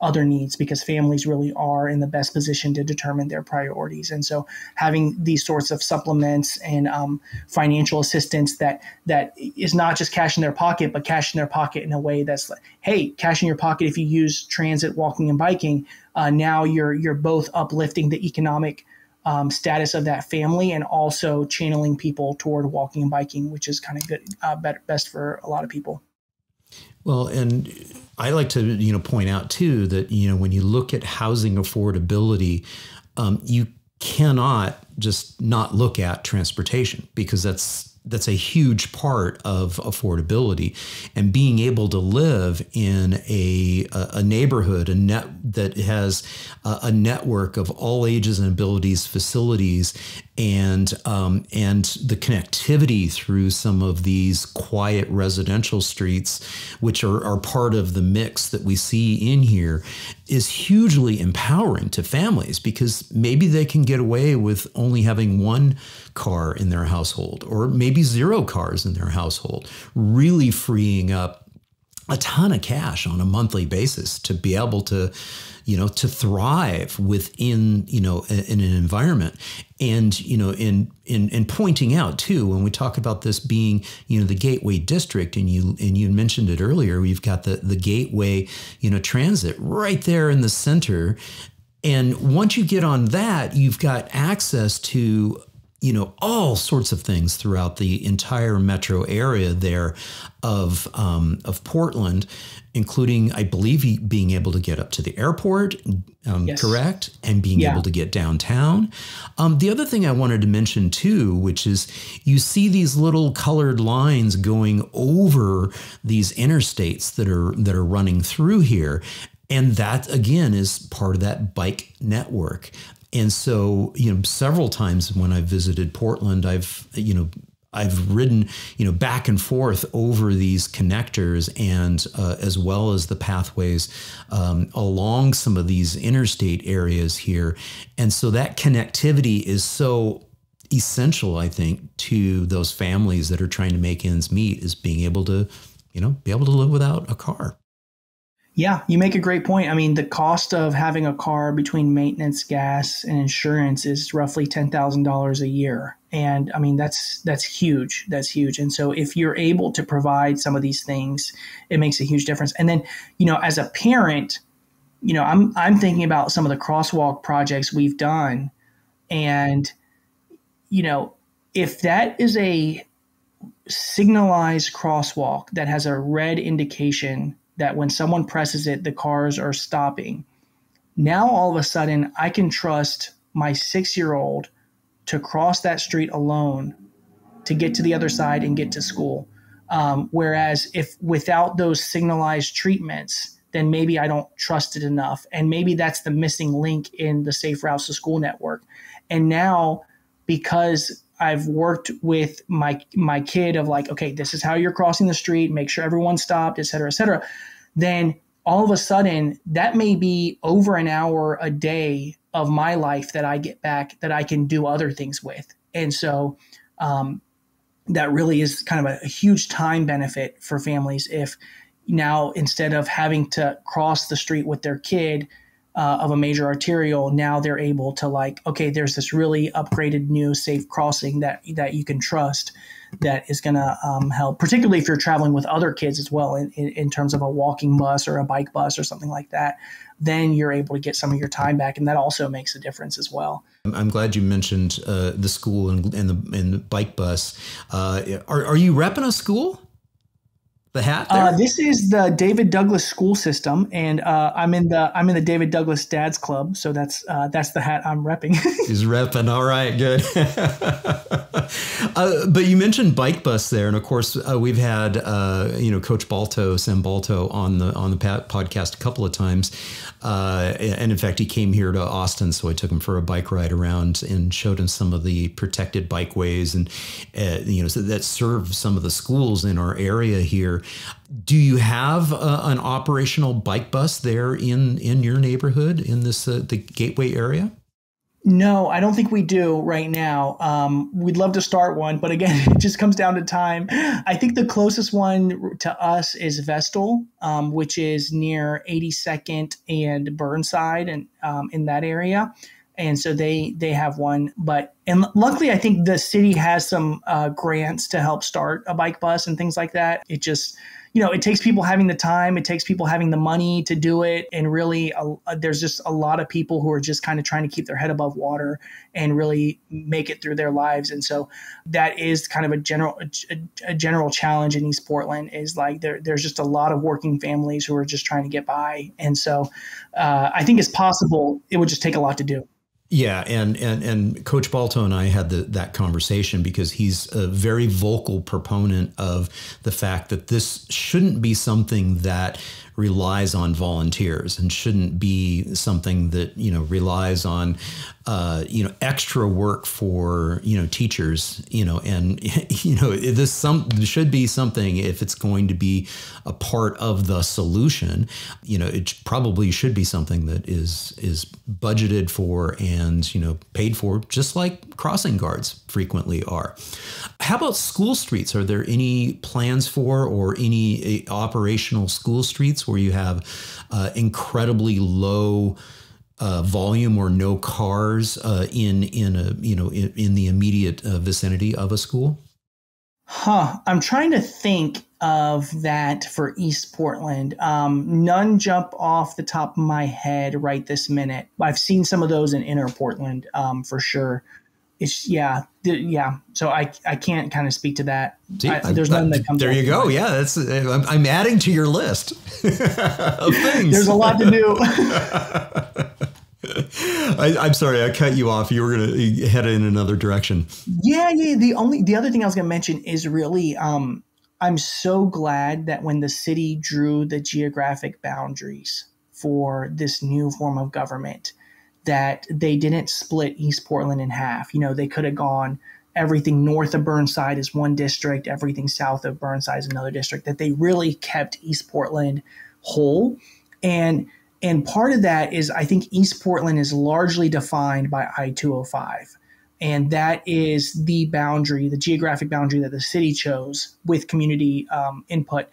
other needs, because families really are in the best position to determine their priorities. And so having these sorts of supplements and financial assistance that is not just cash in their pocket, but cash in their pocket in a way that's like, hey, cash in your pocket if you use transit, walking and biking, now you're both uplifting the economic status of that family and also channeling people toward walking and biking, which is kind of good, best for a lot of people. Well, and I like to, you know, point out too that, you know, when you look at housing affordability, you cannot just not look at transportation, because that's a huge part of affordability, and being able to live in a neighborhood that has a network of all ages and abilities, facilities, and the connectivity through some of these quiet residential streets, which are part of the mix that we see in here, is hugely empowering to families, because maybe they can get away with only having one car in their household, or maybe zero cars in their household, really freeing up a ton of cash on a monthly basis to be able to, you know, to thrive within, you know, in an environment. And, you know, in pointing out too, when we talk about this being, you know, the Gateway District, and you mentioned it earlier, we've got the Gateway, you know, Transit right there in the center. And once you get on that, you've got access to, you know, all sorts of things throughout the entire metro area there of Portland, including, I believe, being able to get up to the airport, yes. Correct, and being able to get downtown. The other thing I wanted to mention too, which is you see these little colored lines going over these interstates that are running through here, and that again is part of that bike network. And so, you know, several times when I visited Portland, I've, you know, I've ridden, back and forth over these connectors, and as well as the pathways along some of these interstate areas here. And so that connectivity is so essential, I think, to those families that are trying to make ends meet, is being able to, be able to live without a car. Yeah, you make a great point. I mean, the cost of having a car between maintenance, gas, and insurance is roughly $10,000 a year. And I mean, that's huge. That's huge. And so if you're able to provide some of these things, it makes a huge difference. And then, as a parent, I'm thinking about some of the crosswalk projects we've done. And, if that is a signalized crosswalk that has a red indication that when someone presses it, the cars are stopping. Now, all of a sudden, I can trust my 6-year-old to cross that street alone to get to the other side and get to school. Whereas if without those signalized treatments, then maybe I don't trust it enough. And maybe that's the missing link in the Safe Routes to School network. And now, because I've worked with my kid of like, okay, this is how you're crossing the street, make sure everyone's stopped, et cetera, then all of a sudden that may be over an hour a day of my life that I get back that I can do other things with. And so that really is kind of a huge time benefit for families if now instead of having to cross the street with their kid of a major arterial, now they're able to like, okay, there's this really upgraded new safe crossing that you can trust that is going to help, particularly if you're traveling with other kids as well in terms of a walking bus or a bike bus or something like that, then you're able to get some of your time back. And that also makes a difference as well. I'm glad you mentioned the school and the bike bus. Are you repping a school? The hat there? This is the David Douglas School System, and I'm in the David Douglas Dads Club, so that's the hat I'm repping. He's repping, all right, good. But you mentioned Bike Bus there, and of course we've had Coach Balto, Sam Balto, on the podcast a couple of times, and in fact he came here to Austin, so I took him for a bike ride around and showed him some of the protected bikeways and so that serve some of the schools in our area here. Do you have an operational bike bus there in your neighborhood in this the Gateway area? No, I don't think we do right now. We'd love to start one, but again, it just comes down to time. I think the closest one to us is Vestal, which is near 82nd and Burnside, and in that area. And so they have one, and luckily I think the city has some grants to help start a bike bus and things like that. It just, it takes people having the time, it takes people having the money to do it. And really there's just a lot of people who are just kind of trying to keep their head above water and really make it through their lives. And so that is kind of a general challenge in East Portland, is like there's just a lot of working families who are just trying to get by. And so I think it's possible. It would just take a lot to do. Yeah, and Coach Balto and I had that conversation, because he's a very vocal proponent of the fact that this shouldn't be something that relies on volunteers and shouldn't be something that, relies on, extra work for, teachers, and, this should be something, if it's going to be a part of the solution, it probably should be something that is budgeted for and, paid for, just like crossing guards frequently are. How about school streets? Are there any plans for or any operational school streets where you have incredibly low volume or no cars in the immediate vicinity of a school? I'm trying to think of that for East Portland. None jump off the top of my head right this minute. I've seen some of those in Inner Portland for sure. Yeah. So I can't kind of speak to that. See, there's none that comes. There you go. Yeah, that's I'm adding to your list of things. There's a lot to do. I'm sorry, I cut you off. You were going to head in another direction. Yeah. The other thing I was going to mention is really I'm so glad that when the city drew the geographic boundaries for this new form of government, that they didn't split East Portland in half. They could have gone everything north of Burnside is one district, everything south of Burnside is another district, that they really kept East Portland whole. And part of that is, I think East Portland is largely defined by I-205. And that is the boundary, the geographic boundary that the city chose with community input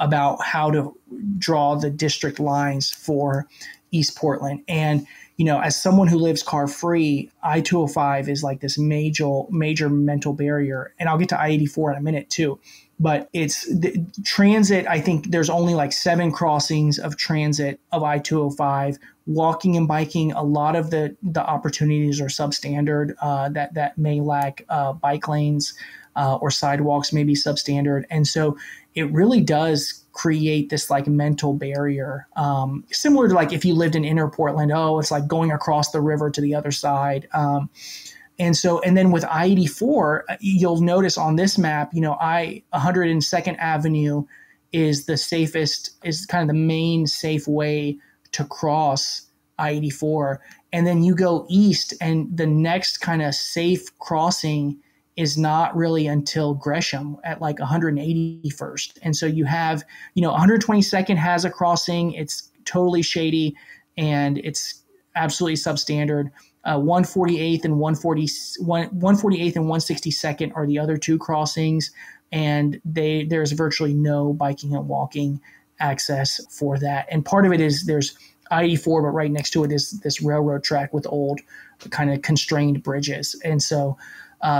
about how to draw the district lines for East Portland. And, you know, as someone who lives car-free, I-205 is like this major mental barrier. And I'll get to I-84 in a minute too. But it's the transit. I think there's only like 7 crossings of transit of I-205. Walking and biking, a lot of the opportunities are substandard, that may lack bike lanes or sidewalks may be substandard. And so it really does create this like mental barrier, similar to like if you lived in Inner Portland, oh, it's like going across the river to the other side. And so, and then with I-84, you'll notice on this map, you know, 102nd Avenue is the safest, is kind of the main safe way to cross I-84. And then you go east and the next kind of safe crossing is not really until Gresham at like 181st. And so you have, you know, 122nd has a crossing. It's totally shady and it's absolutely substandard. 148th and 148th and 162nd are the other 2 crossings, and there's virtually no biking and walking access for that. And part of it is there's I-84, but right next to it is this railroad track with old kind of constrained bridges. And so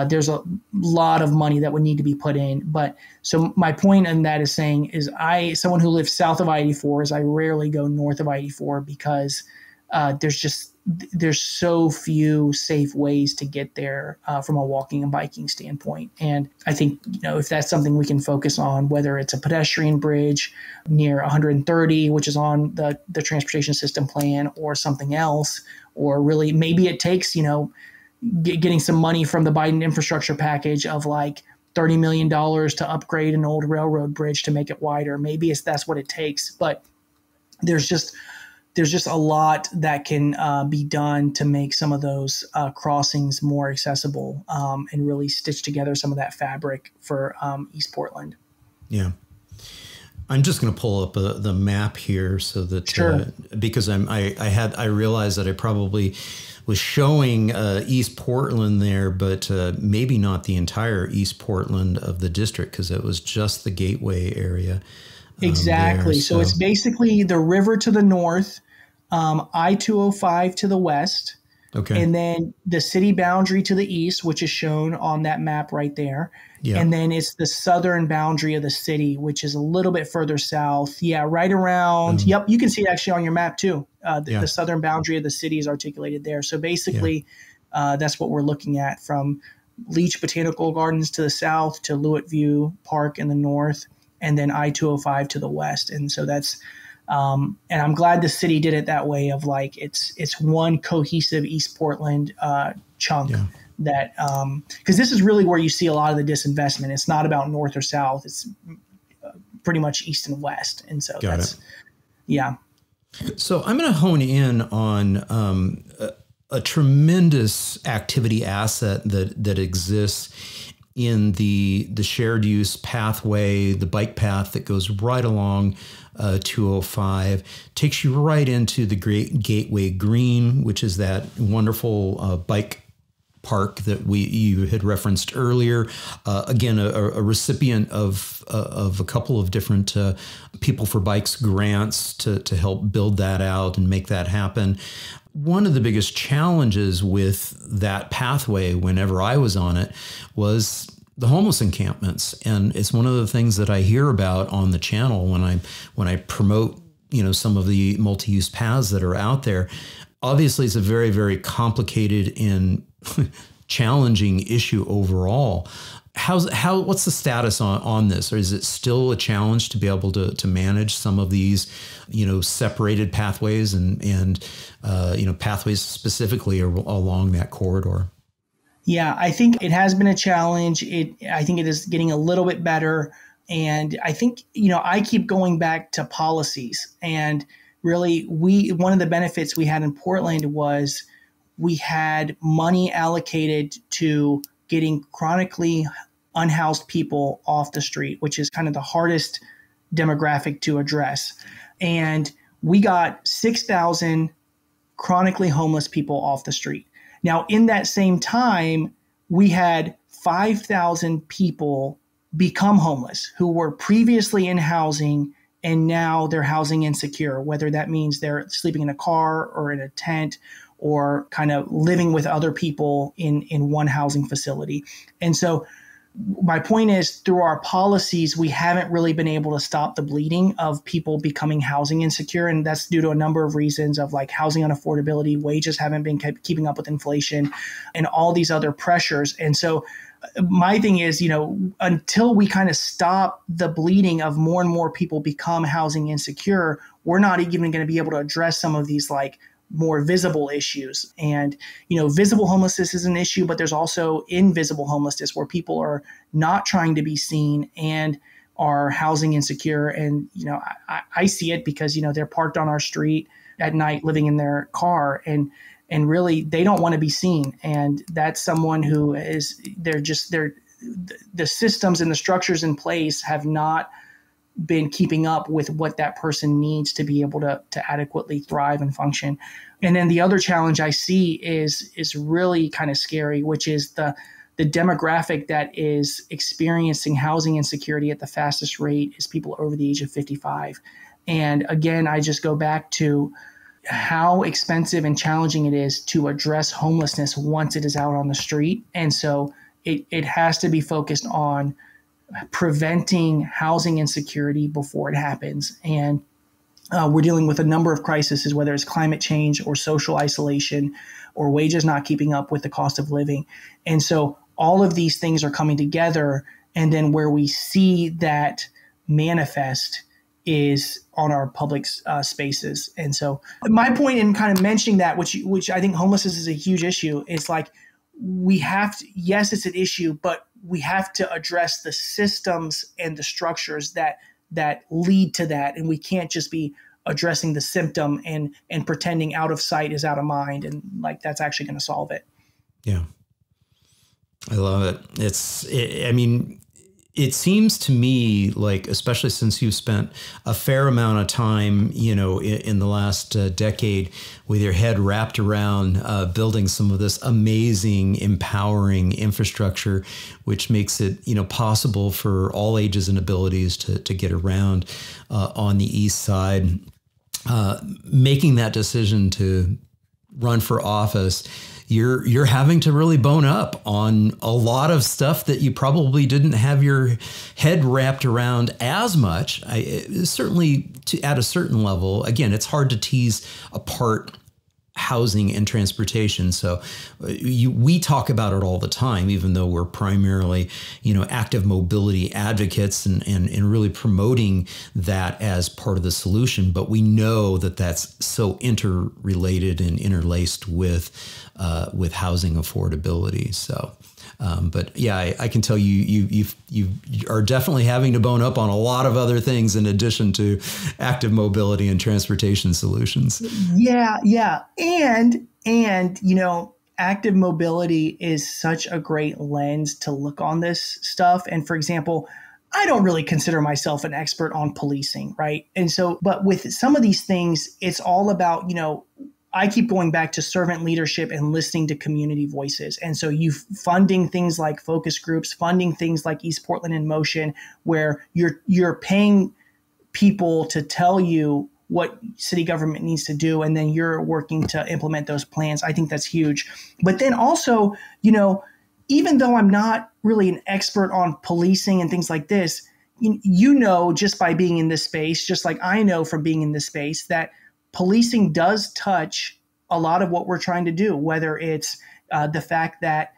there's a lot of money that would need to be put in. But so my point in that is saying is someone who lives south of I-84 is I rarely go north of I-84 because there's so few safe ways to get there from a walking and biking standpoint. And I think, you know, if that's something we can focus on, whether it's a pedestrian bridge near 130, which is on the transportation system plan, or something else, or really maybe it takes, you know, getting some money from the Biden infrastructure package of like $30 million to upgrade an old railroad bridge to make it wider. Maybe that's what it takes. But there's just a lot that can be done to make some of those crossings more accessible and really stitch together some of that fabric for East Portland. Yeah. I'm just going to pull up the map here so that, sure. Because I realized that I probably was showing East Portland there, but maybe not the entire East Portland of the district, because it was just the Gateway area. Exactly. There, so it's basically the river to the north, I-205 to the west, okay, and then the city boundary to the east, which is shown on that map right there. Yeah. And then it's the southern boundary of the city, which is a little bit further south. Yeah, right around. Yep, you can see it actually on your map too. The southern boundary of the city is articulated there. So basically, that's what we're looking at, from Leach Botanical Gardens to the south to Lewitt View Park in the north, and then I-205 to the west. And so that's, and I'm glad the city did it that way, of like it's one cohesive East Portland chunk. Yeah. That because this is really where you see a lot of the disinvestment. It's not about north or south. It's pretty much east and west. And so yeah. So I'm going to hone in on a tremendous activity asset that exists in the shared use pathway, the bike path that goes right along 205, takes you right into the great Gateway Green, which is that wonderful bike park that you had referenced earlier. Again, a recipient of a couple of different People for Bikes grants to help build that out and make that happen. One of the biggest challenges with that pathway whenever I was on it was the homeless encampments. And it's one of the things that I hear about on the channel when I promote, you know, some of the multi-use paths that are out there. Obviously, it's a very, very complicated and challenging issue overall. What's the status on this? Or is it still a challenge to be able to manage some of these, you know, separated pathways and you know, pathways specifically along that corridor? Yeah, I think it has been a challenge. I think it is getting a little bit better. And I think, you know, I keep going back to policies, and really one of the benefits we had in Portland was we had money allocated to getting chronically unhoused people off the street, which is kind of the hardest demographic to address. And we got 6,000 chronically homeless people off the street. Now, in that same time, we had 5,000 people become homeless who were previously in housing and now they're housing insecure, whether that means they're sleeping in a car or in a tent or kind of living with other people in one housing facility. And so my point is, through our policies, we haven't really been able to stop the bleeding of people becoming housing insecure. And that's due to a number of reasons of like housing unaffordability, wages haven't been keeping up with inflation and all these other pressures. And so my thing is, you know, until we kind of stop the bleeding of more and more people become housing insecure, we're not even going to be able to address some of these like more visible issues. And, you know, visible homelessness is an issue, but there's also invisible homelessness where people are not trying to be seen and are housing insecure. And, you know, I see it because, you know, they're parked on our street at night living in their car and really they don't want to be seen. And that's someone who is, the systems and the structures in place have not been keeping up with what that person needs to be able to adequately thrive and function. And then the other challenge I see is really kind of scary, which is the demographic that is experiencing housing insecurity at the fastest rate is people over the age of 55. And again, I just go back to how expensive and challenging it is to address homelessness once it is out on the street. And so it has to be focused on preventing housing insecurity before it happens. And we're dealing with a number of crises, whether it's climate change or social isolation or wages not keeping up with the cost of living. And so all of these things are coming together. And then where we see that manifest is on our public spaces. And so my point in kind of mentioning that, which I think homelessness is a huge issue, is like, we have to, yes, it's an issue, but we have to address the systems and the structures that lead to that. And we can't just be addressing the symptom and pretending out of sight is out of mind. And like, that's actually going to solve it. Yeah. I love it. I mean, it seems to me like, especially since you've spent a fair amount of time, you know, in the last decade with your head wrapped around building some of this amazing, empowering infrastructure, which makes it, you know, possible for all ages and abilities to get around on the East Side. Making that decision to run for office, you're having to really bone up on a lot of stuff that you probably didn't have your head wrapped around as much. Certainly at a certain level, again, it's hard to tease apart housing and transportation. So we talk about it all the time, even though we're primarily, you know, active mobility advocates and really promoting that as part of the solution. But we know that that's so interrelated and interlaced with housing affordability. So, but yeah, I can tell you are definitely having to bone up on a lot of other things in addition to active mobility and transportation solutions. Yeah. Yeah. And, you know, active mobility is such a great lens to look on this stuff. And for example, I don't really consider myself an expert on policing. Right. And so, but with some of these things, it's all about, you know, I keep going back to servant leadership and listening to community voices. And so you funding things like focus groups, funding things like East Portland in Motion, where you're paying people to tell you what city government needs to do, and then you're working to implement those plans. I think that's huge. But then also, you know, even though I'm not really an expert on policing and things like this, you know, just by being in this space, just like I know from being in this space, that policing does touch a lot of what we're trying to do, whether it's the fact that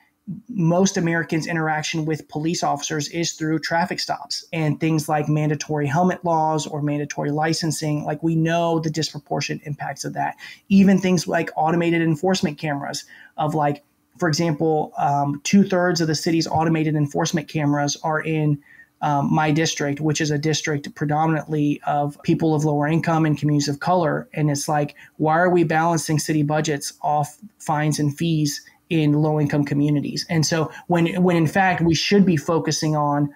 most Americans' interaction with police officers is through traffic stops and things like mandatory helmet laws or mandatory licensing. Like, we know the disproportionate impacts of that. Even things like automated enforcement cameras of, like, for example, 2/3 of the city's automated enforcement cameras are in my district, which is a district predominantly of people of lower income and communities of color. And it's like, why are we balancing city budgets off fines and fees in low-income communities. And so when in fact we should be focusing on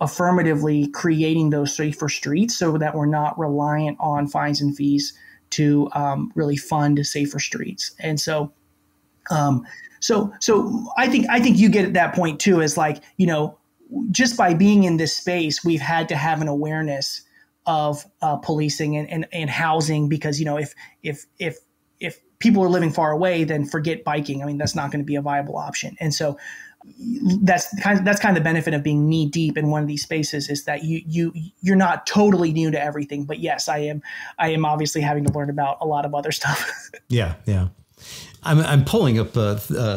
affirmatively creating those safer streets so that we're not reliant on fines and fees to really fund safer streets. And so I think you get at that point too, is like, you know, just by being in this space, we've had to have an awareness of policing and housing, because, you know, if people are living far away, then forget biking. I mean, that's not going to be a viable option. And so that's kind of the benefit of being knee deep in one of these spaces, is that you're not totally new to everything. But yes, I am obviously having to learn about a lot of other stuff. Yeah. I'm pulling up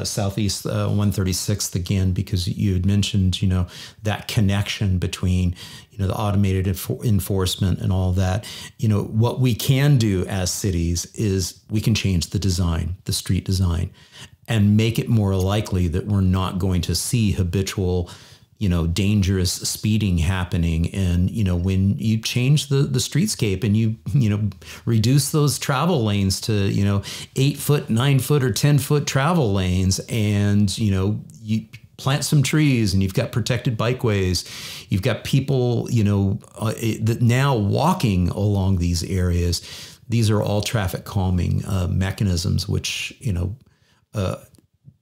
Southeast 136th again, because you had mentioned, you know, that connection between, you know, the automated enforcement and all that. You know, what we can do as cities is we can change the design, the street design, and make it more likely that we're not going to see habitual, you know, dangerous speeding happening. And, you know, when you change the streetscape and you reduce those travel lanes to, you know, 8 foot, 9 foot or 10 foot travel lanes, and, you know, you plant some trees and you've got protected bikeways, you've got people, you know, that now walking along these areas. These are all traffic calming mechanisms, which, you know,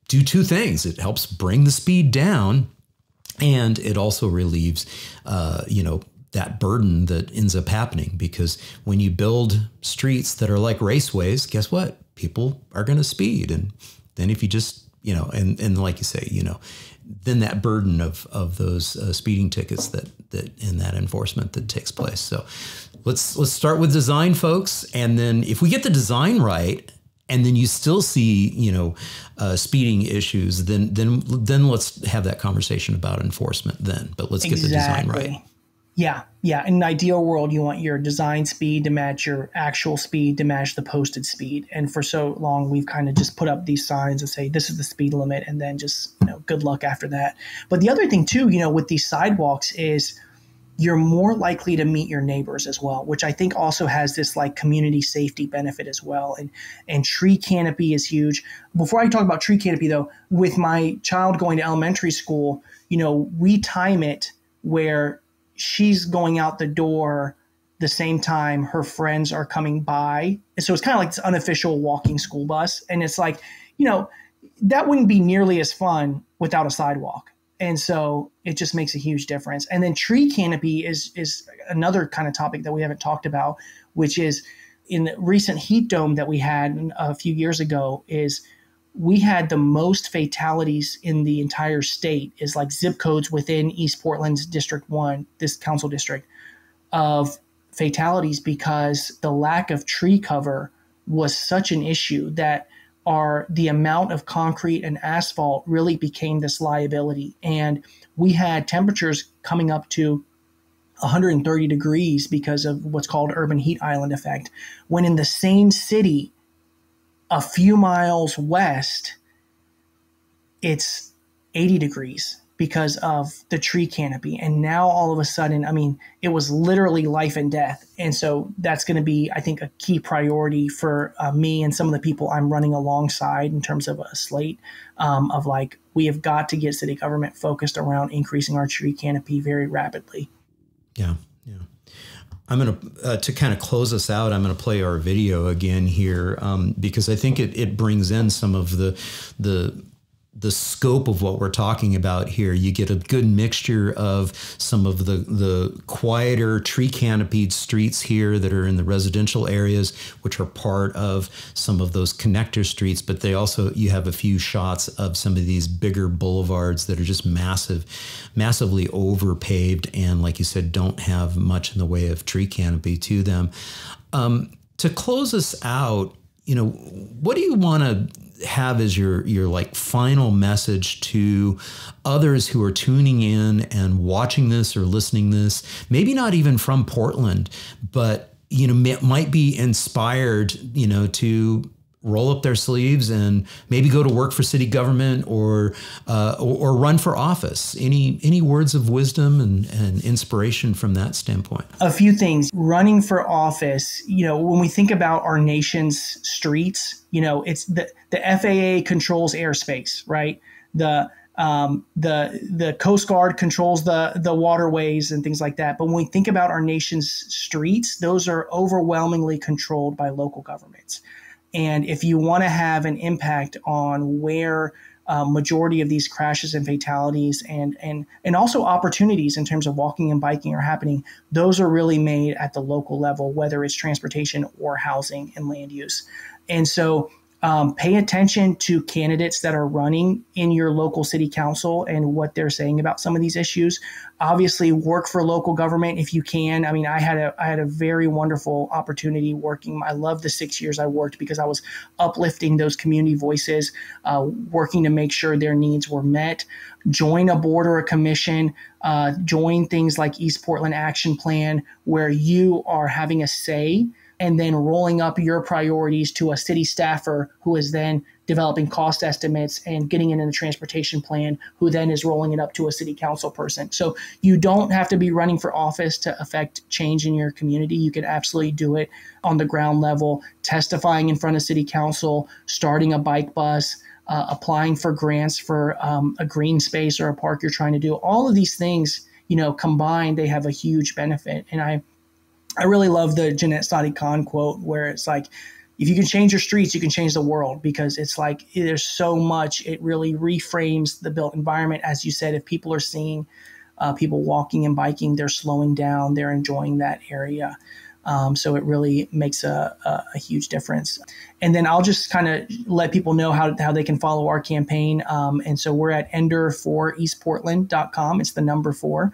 do two things. It helps bring the speed down, and it also relieves, you know, that burden that ends up happening, because when you build streets that are like raceways, guess what? People are going to speed. And then if you just, you know, and like you say, you know, then that burden of those speeding tickets that and that enforcement that takes place. So let's start with design, folks. And then if we get the design right, and then you still see, you know, speeding issues, then let's have that conversation about enforcement then. But let's get the design right. Yeah. In an ideal world, you want your design speed to match your actual speed to match the posted speed. And for so long, we've kind of just put up these signs and say, this is the speed limit, and then just, you know, good luck after that. But the other thing too, you know, with these sidewalks is you're more likely to meet your neighbors as well, which I think also has this like community safety benefit as well. And tree canopy is huge. Before I talk about tree canopy though, with my child going to elementary school, you know, we time it where she's going out the door the same time her friends are coming by. And so it's kind of like this unofficial walking school bus. And it's like, you know, that wouldn't be nearly as fun without a sidewalk. And so it just makes a huge difference. And then tree canopy is another kind of topic that we haven't talked about, which is in the recent heat dome that we had a few years ago, is we had the most fatalities in the entire state, is like zip codes within East Portland's District 1, this council district, of fatalities, because the lack of tree cover was such an issue that the amount of concrete and asphalt really became this liability. And we had temperatures coming up to 130 degrees because of what's called urban heat island effect, when in the same city, a few miles west, it's 80 degrees because of the tree canopy. And now all of a sudden, I mean, it was literally life and death. And so that's going to be, I think, a key priority for me and some of the people I'm running alongside in terms of a slate of like, we have got to get city government focused around increasing our tree canopy very rapidly. Yeah. I'm going to kind of close us out, I'm going to play our video again here, because I think it brings in some of the scope of what we're talking about here. You get a good mixture of some of the quieter tree canopied streets here that are in the residential areas, which are part of some of those connector streets, but they also, you have a few shots of some of these bigger boulevards that are just massively overpaved. And like you said, don't have much in the way of tree canopy to them. To close us out, you know, what do you want to have as your like final message to others who are tuning in and watching this or listening this, maybe not even from Portland, but, you know, might be inspired, you know, to roll up their sleeves and maybe go to work for city government or run for office. Any words of wisdom and inspiration from that standpoint? A few things. Running for office, you know, when we think about our nation's streets, you know, it's the FAA controls airspace, right? The Coast Guard controls the waterways and things like that. But when we think about our nation's streets, those are overwhelmingly controlled by local governments. And if you want to have an impact on where majority of these crashes and fatalities and also opportunities in terms of walking and biking are happening, those are really made at the local level, whether it's transportation or housing and land use. And so pay attention to candidates that are running in your local city council and what they're saying about some of these issues. Obviously, work for local government if you can. I mean, I had a very wonderful opportunity working. I love the 6 years I worked because I was uplifting those community voices, working to make sure their needs were met. Join a board or a commission, join things like East Portland Action Plan, where you are having a say and then rolling up your priorities to a city staffer who is then developing cost estimates and getting it in the transportation plan, who then is rolling it up to a city council person. So you don't have to be running for office to affect change in your community. You can absolutely do it on the ground level, testifying in front of city council, starting a bike bus, applying for grants for a green space or a park you're trying to do. All of these things, you know, combined, they have a huge benefit. And I really love the Janette Sadik-Khan quote where it's like, if you can change your streets, you can change the world, because it's like there's so much. It really reframes the built environment. As you said, if people are seeing people walking and biking, they're slowing down, they're enjoying that area. So it really makes a huge difference. And then I'll just kind of let people know how they can follow our campaign. And so we're at ender4eastportland.com. It's the number 4.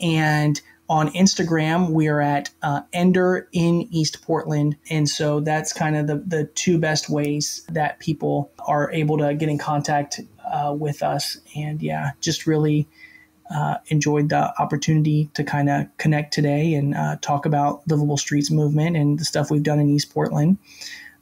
And on Instagram, we are at Ender in East Portland. And so that's kind of the two best ways that people are able to get in contact with us. And yeah, just really enjoyed the opportunity to kind of connect today and talk about Livable Streets movement and the stuff we've done in East Portland.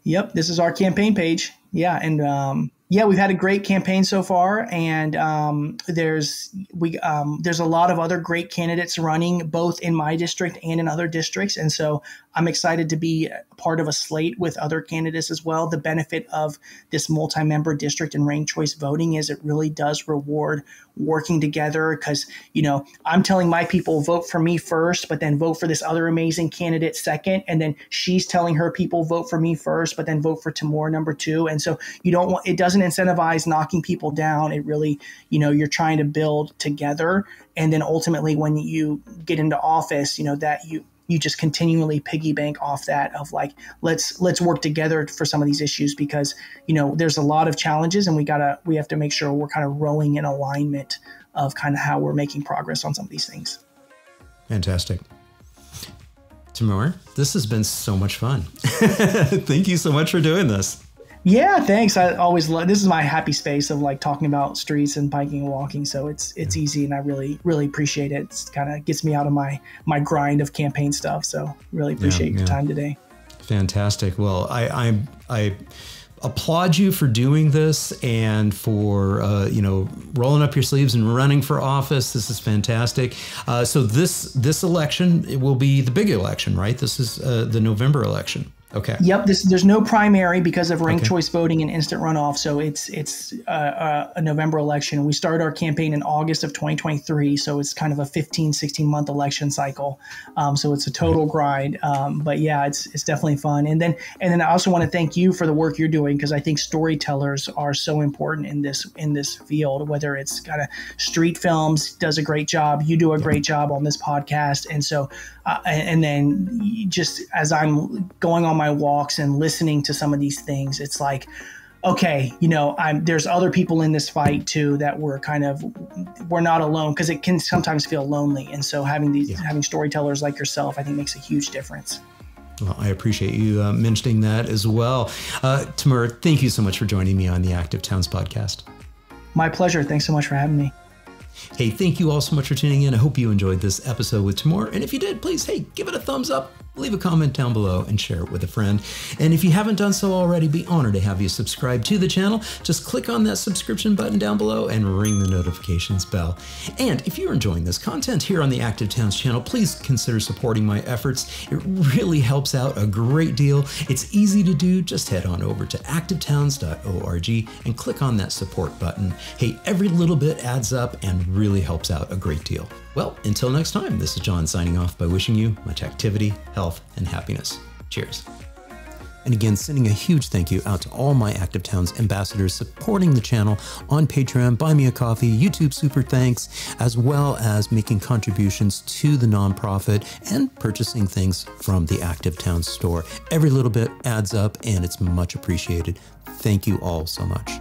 Yep, this is our campaign page. Yeah, and yeah, we've had a great campaign so far, and there's a lot of other great candidates running both in my district and in other districts, and so I'm excited to be part of a slate with other candidates as well. The benefit of this multi-member district and ranked choice voting is it really does reward working together, because, you know, I'm telling my people vote for me first, but then vote for this other amazing candidate second, and then she's telling her people vote for me first, but then vote for Timur number 2, and so you don't want it doesn't incentivize knocking people down. It really, you know, you're trying to build together. And then ultimately when you get into office, you know, that you just continually piggy bank off that of like, let's work together for some of these issues, because, you know, there's a lot of challenges and we have to make sure we're kind of rowing in alignment of kind of how we're making progress on some of these things. Fantastic. Timur, this has been so much fun. Thank you so much for doing this. Yeah, thanks. I always love, this is my happy space of like talking about streets and biking and walking. So it's easy, and I really, really appreciate it. It's kind of gets me out of my grind of campaign stuff. So really appreciate your time today. Fantastic. Well, I applaud you for doing this and for, you know, rolling up your sleeves and running for office. This is fantastic. So this election, it will be the big election, right? This is the November election. Okay. Yep. There's no primary because of ranked choice voting and instant runoff. So it's a November election. We started our campaign in August of 2023. So it's kind of a 15-16 month election cycle. So it's a total grind. But yeah, it's definitely fun. And then I also want to thank you for the work you're doing, because I think storytellers are so important in this field. Whether it's kind of Street Films does a great job, you do a great job on this podcast, and so and then just as I'm going on my walks and listening to some of these things, it's like, okay, you know, there's other people in this fight too, that we're not alone, because it can sometimes feel lonely. And so having storytellers like yourself, I think makes a huge difference. Well, I appreciate you mentioning that as well. Timur, thank you so much for joining me on the Active Towns podcast. My pleasure. Thanks so much for having me. Hey, thank you all so much for tuning in. I hope you enjoyed this episode with Timur. And if you did, please, hey, give it a thumbs up. leave a comment down below and share it with a friend. And if you haven't done so already, be honored to have you subscribe to the channel. Just click on that subscription button down below and ring the notifications bell. And if you're enjoying this content here on the Active Towns channel, please consider supporting my efforts. It really helps out a great deal. It's easy to do. Just head on over to activetowns.org and click on that support button. Hey, every little bit adds up and really helps out a great deal. Well, until next time, this is John signing off by wishing you much activity, health, and happiness. Cheers. And again, sending a huge thank you out to all my Active Towns ambassadors supporting the channel on Patreon, Buy Me a Coffee, YouTube Super Thanks, as well as making contributions to the nonprofit and purchasing things from the Active Towns store. Every little bit adds up and it's much appreciated. Thank you all so much.